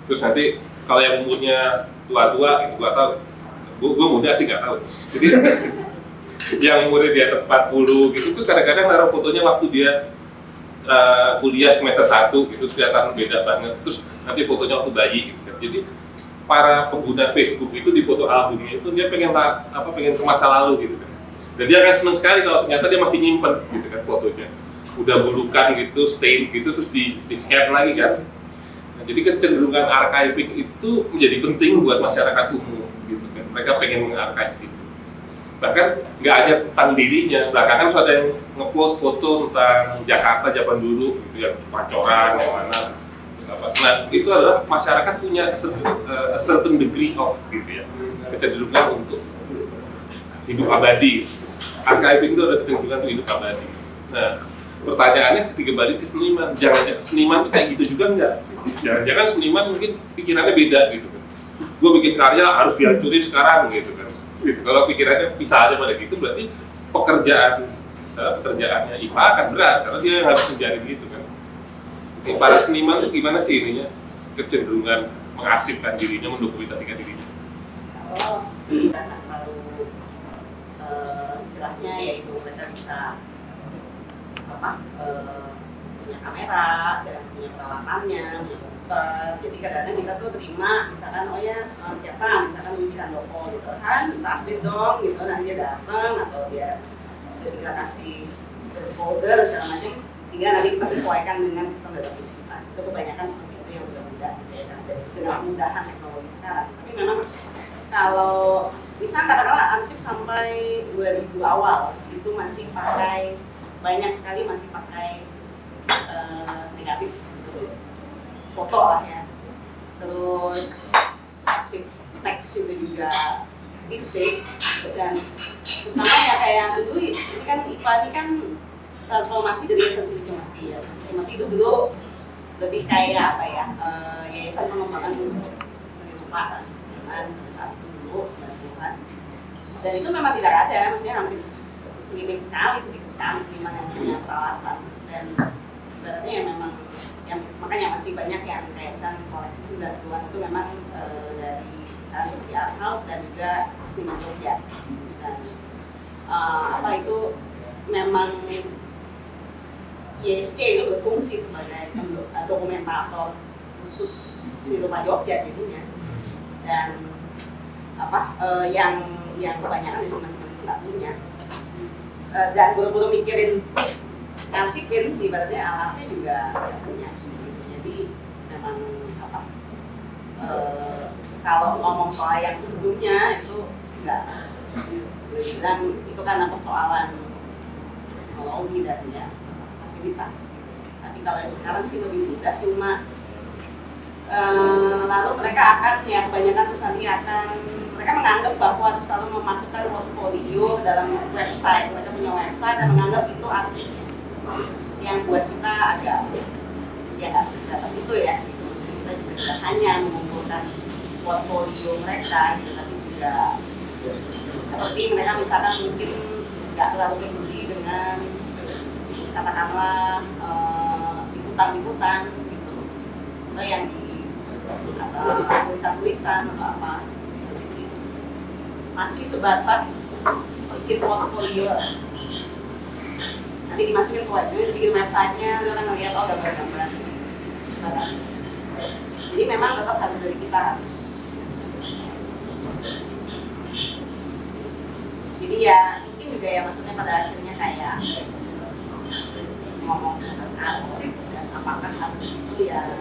Terus nanti kalau yang umurnya tua-tua itu gua tahu Gue muda sih nggak tahu. Jadi yang umurnya di atas empat puluh gitu tuh kadang-kadang naruh fotonya waktu dia uh, kuliah semester satu gitu, kelihatan beda banget. Terus nanti fotonya waktu bayi gitu kan. Jadi para pengguna Facebook itu di foto albumnya itu dia pengen apa pengen ke masa lalu gitu kan. Dan dia akan seneng sekali kalau ternyata dia masih nyimpen gitu kan fotonya. Udah bulukan gitu, stain gitu, terus di, di scan lagi kan. Nah, jadi kecenderungan archiving itu menjadi penting buat masyarakat umum gitu kan. Mereka pengen mengarchive gitu. Bahkan nggak hanya tentang dirinya, belakangan sudah ada yang ngepost foto tentang Jakarta zaman dulu gitu ya, pacoran yang mana. Nah, itu adalah masyarakat punya a certain degree of gitu ya, kecenderungan untuk hidup abadi. Archiving itu ada kecenderungan untuk hidup abadi. Nah, pertanyaannya ketika balik ke seniman, jangan-jangan seniman itu kayak gitu juga enggak? Jangan-jangan seniman mungkin pikirannya beda gitu kan. Gue bikin karya harus dihancurin sekarang gitu kan. Kalau pikirannya bisa aja pada gitu, berarti pekerjaan pekerjaannya I P A akan berat karena dia harus menjalin gitu kan. Para seniman itu gimana sih ininya kecenderungan mengasipkan dirinya, mendokumentasikan dirinya? Kalau kita nggak terlalu uh, istilahnya yaitu kita bisa apa uh, punya kamera, dan punya peralatannya, punya komputer. Jadi kadang-kadang kita tuh terima misalkan oh ya siapa misalkan bikin loko gitu kan, takdir dong gitu, nanti datang atau dia kita kasih folder segala macam. Hingga nanti kita sesuaikan dengan sistem database kita. Itu kebanyakan seperti itu yang mudah-mudahan ya, dari kemudahan teknologi sekarang. Tapi memang kalau bisa katakanlah arsip sampai dua ribu awal itu masih pakai banyak sekali masih pakai uh, negatif gitu, foto lah ya. Terus arsip teks itu juga fisik dan terutama ya kayak dulu ini kan I P A ini kan transformasi dari Yayasan Ciri Cemati ya. Cemati itu dulu lebih kayak apa ya, uh, yayasan pengembangan seni rupa, dengan saat dulu sembilan puluhan. Dan itu memang tidak ada, maksudnya hampir minim sekali, sedikit sekali seniman yang punya peralatan. Dan ibaratnya ya memang, yang, makanya masih banyak yang kayak misalnya koleksi sembilan puluhan itu memang uh, dari saat seperti art house dan juga seniman Jogja. Dan uh, apa itu memang Y S K itu berfungsi sebagai dokumentator khusus di Rupa Jogja jadinya, dan apa eh, yang yang kebanyakan di teman-teman itu nggak punya eh, dan buru-buru mikirin nasibin ibaratnya alatnya juga nggak punya gitu. Jadi memang apa eh, kalau ngomong soal yang sebelumnya itu nggak bilang itu karena persoalan teknologi dan ya fasilitas. Tapi kalau sekarang sih lebih mudah, cuma uh, lalu mereka akan ya kebanyakan terus nanti akan mereka menganggap bahwa harus selalu memasukkan portfolio dalam website, mereka punya website dan menganggap itu arsipnya yang buat kita agak ya atas itu ya gitu. Jadi kita juga tidak hanya mengumpulkan portfolio mereka gitu, tapi juga seperti mereka misalkan mungkin nggak terlalu peduli dengan katakanlah liputan-liputan uh, gitu, atau yang di atau tulisan-tulisan atau apa, gitu. Masih sebatas bikin portfolio. Nanti dimasukin ke website, bikin websitenya, kita ngelihat oh gambar-gambar. Jadi memang tetap harus dari kita harus. Jadi ya mungkin juga ya maksudnya pada akhirnya kayak ngomong tentang arsip dan apakah arsip itu ya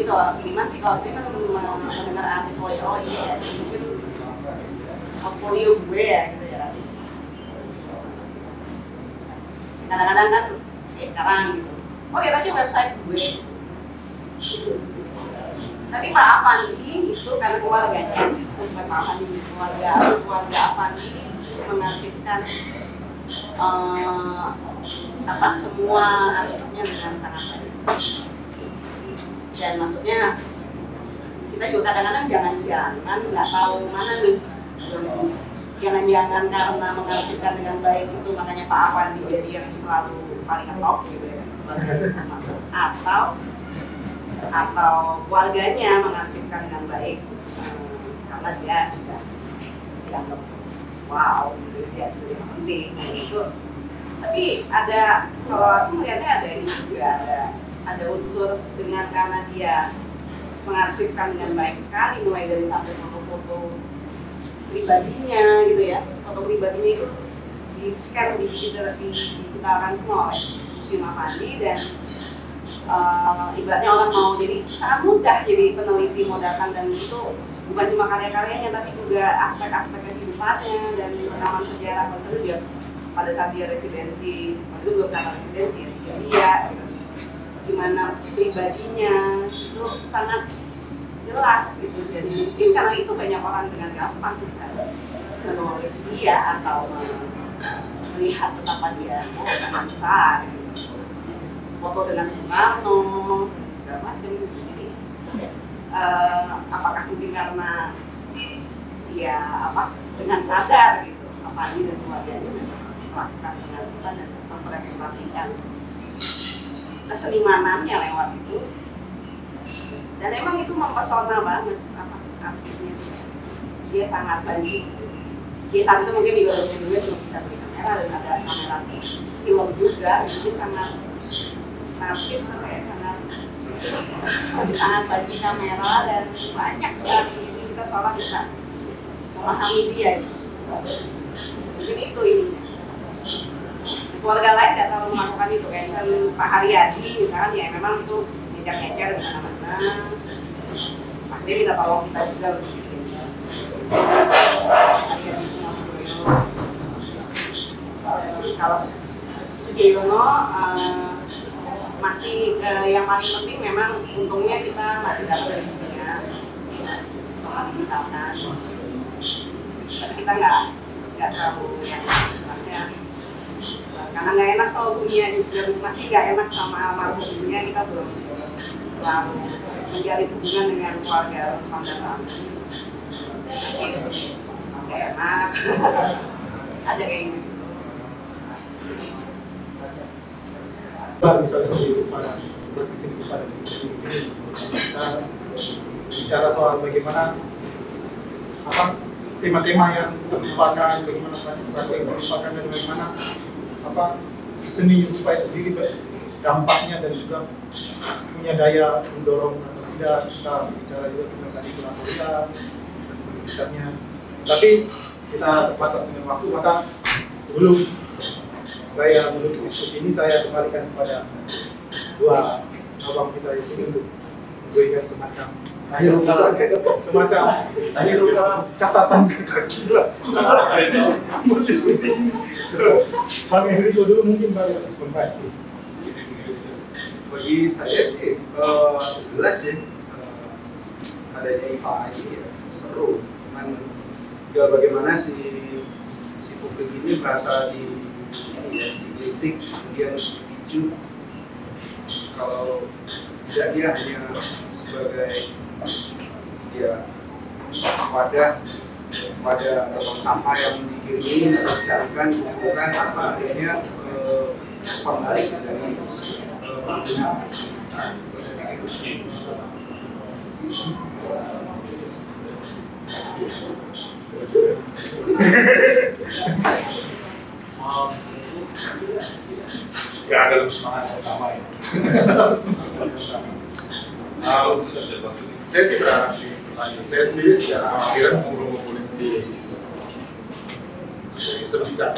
itu orang seniman sih kalau dia kan mendengar arsip oh ya oh iya ya mungkin portfolio gue ya gitu ya. Kadang-kadang kan ya sekarang gitu oh lihat aja website gue tapi maaf nih itu karena keluarganya sih bukan maaf nih keluarga keluarga apa nih mengarsipkan Uh, apa semua arsipnya dengan sangat baik. Dan maksudnya kita juga kadang-kadang jangan-jangan nggak tahu mana nih, jangan-jangan karena mengarsipkan dengan baik itu makanya Pak Afandi jadi yang selalu paling top gitu ya sebagai maksud atau atau keluarganya mengarsipkan dengan baik karena dia sudah dianggap wow gitu, itu hasil yang penting gitu. Tapi ada, kalau aku melihatnya ada ini juga, ada ada unsur dengan karena dia mengarsipkan dengan baik sekali, mulai dari sampai foto-foto pribadinya gitu ya, foto pribadinya itu di scan di digitalkan semua oleh Museum Avandi, dan uh, ibaratnya orang mau jadi sangat mudah jadi peneliti mau datang, dan itu bukan cuma karya-karyanya tapi juga aspek-aspek kehidupannya dan rekaman sejarah. Waktu itu dia pada saat dia residensi, waktu itu belum pernah residensi ya, dia gimana pribadinya itu sangat jelas gitu. Jadi mungkin karena itu banyak orang dengan gampang misalnya menulis dia atau melihat betapa dia oh sangat besar gitu, foto dengan Mulyono segala macam. Jadi uh, apakah mungkin karena ya apa dengan sadar gitu apa ini dan keluarganya melakukan dengan sadar dan mempresentasikan kesenimanannya lewat itu, dan emang itu mempesona banget apa arsipnya. Dia sangat banyak. Dia saat itu mungkin juga punya duit belum bisa beli kamera, dan ada kamera film juga. Mungkin sangat narsis ya, sangat sangat banyak kamera dan banyak sekali ini kita seolah bisa memahami dia. Mungkin itu ini. Keluarga lain nggak terlalu melakukan itu, kayak kan Pak Haryadi misalkan ya memang itu ngejar-ngejar di mana-mana, pasti minta tolong kita juga harus bikin Haryadi semua itu. Kalau Sudiono uh, masih uh, yang paling penting memang untungnya kita masih dapat ya, digitalkan, tapi kita nggak nggak terlalu yang sebenarnya. Karena nggak enak kalau dunia juga masih nggak enak sama almarhumnya, kita belum terlalu menjalin hubungan dengan keluarga responden kami. Nggak enak, ada kayak gitu. Misalnya sedikit pada, sedikit pada kita bicara soal bagaimana apa tema-tema yang terlupakan, bagaimana tema-tema yang terlupakan dan bagaimana apa seni supaya diri dampaknya dan juga punya daya mendorong atau tidak. Kita bicara juga tentang tadi kuratorial dan penulisannya, tapi kita terbatas dengan waktu. Maka sebelum saya menutup diskusi ini, saya kembalikan kepada dua abang kita di sini untuk memberikan semacam akhir semacam akhir catatan kira-kira diskusi. Bang Ediko dulu mungkin Bang Ediko. Bagi saya sih uh, jelas ya uh, adanya I V A A ini ya, seru. Cuman juga bagaimana si si publik ini merasa di digelitik kemudian dipicu, kalau tidak dia hanya sebagai ya wadah pada tong sampah yang dikirimin, dicarikan, dikumpulkan, tanpa akhirnya respon balik dari ya dalam semangat pertama ya. Saya sih berharap saya sendiri secara akhiran mengumpul-ngumpul di sebisa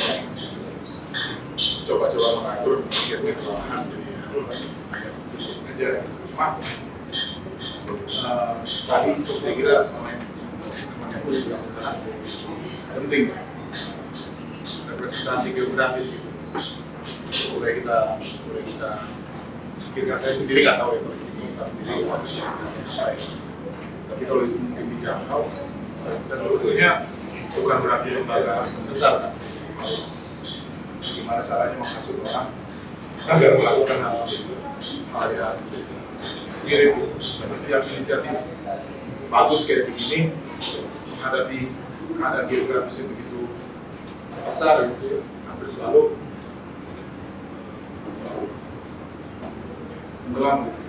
coba-coba mengatur akhirnya kelahan jadi aja cuma uh, tadi saya kira teman-teman yang punya sekarang penting representasi geografis boleh kita boleh kita pikirkan. Saya sendiri nggak tahu ya posisi kita sendiri tapi kalau itu mungkin dijangkau. Dan sebetulnya bukan berarti lembaga besar kan? Harus gimana caranya menghasut orang agar melakukan hal yang mirip setiap inisiatif bagus kayak begini menghadapi keadaan geografis yang begitu besar gitu, hampir selalu tenggelam gitu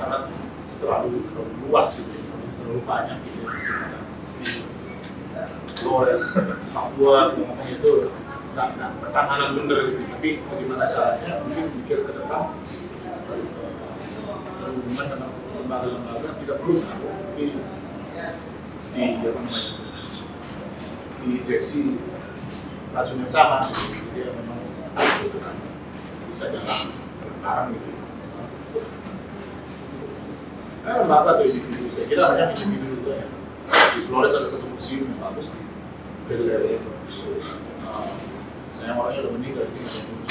karena terlalu, terlalu luas gitu, terlalu banyak gitu. Flores, Papua, ngomong itu nggak pertahanan bener gitu. Tapi bagaimana caranya mungkin pikir ke depan berhubungan dengan lembaga-lembaga tidak perlu ngaruh di di apa namanya di injeksi racun yang sama, dia memang bisa jalan bareng gitu. Nah, lembaga atau individu, saya kira banyak individu juga ya. Di Flores ada satu museum yang bagus di Beli-Beli. Nah, saya orangnya udah meninggal, jadi ada museum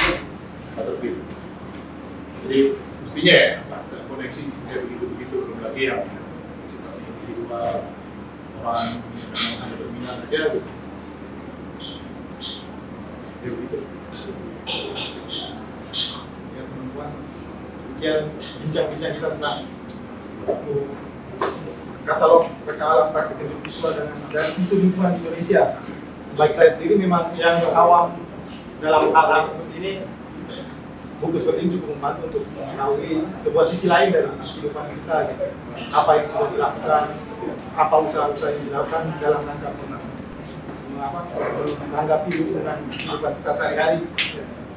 yang terbit. Jadi mestinya ya, ada koneksi kayak begitu-begitu, belum lagi yang sifatnya individual, orang yang ada berminat aja gitu. Ya begitu. Ya teman-teman, demikian bincang-bincang kita tentang katalog Reka Alam praktis visual dan, dan isu lingkungan di Indonesia. Sebagai saya sendiri memang yang awam dalam hal seperti ini, buku seperti ini cukup membantu untuk mengetahui sebuah sisi lain dari kehidupan kita gitu. Apa yang sudah dilakukan, apa usaha-usaha yang dilakukan dalam rangka menanggapi dengan masalah kita sehari-hari.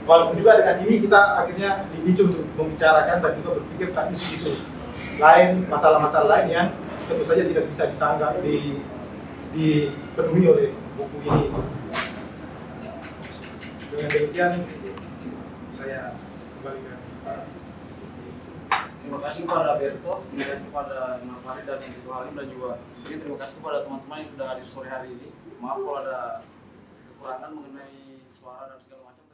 Walaupun juga dengan ini kita akhirnya dipicu untuk membicarakan dan juga berpikir tentang isu-isu lain, masalah-masalah lain yang tentu saja tidak bisa ditanggapi di, dipenuhi oleh buku ini. Dengan demikian saya kembalikan. Terima kasih kepada Berto, terima kasih kepada Hilmar Farid dan Edward Said, dan juga terima kasih kepada teman-teman yang sudah hadir sore hari ini. Maaf kalau ada kekurangan mengenai suara dan segala macam.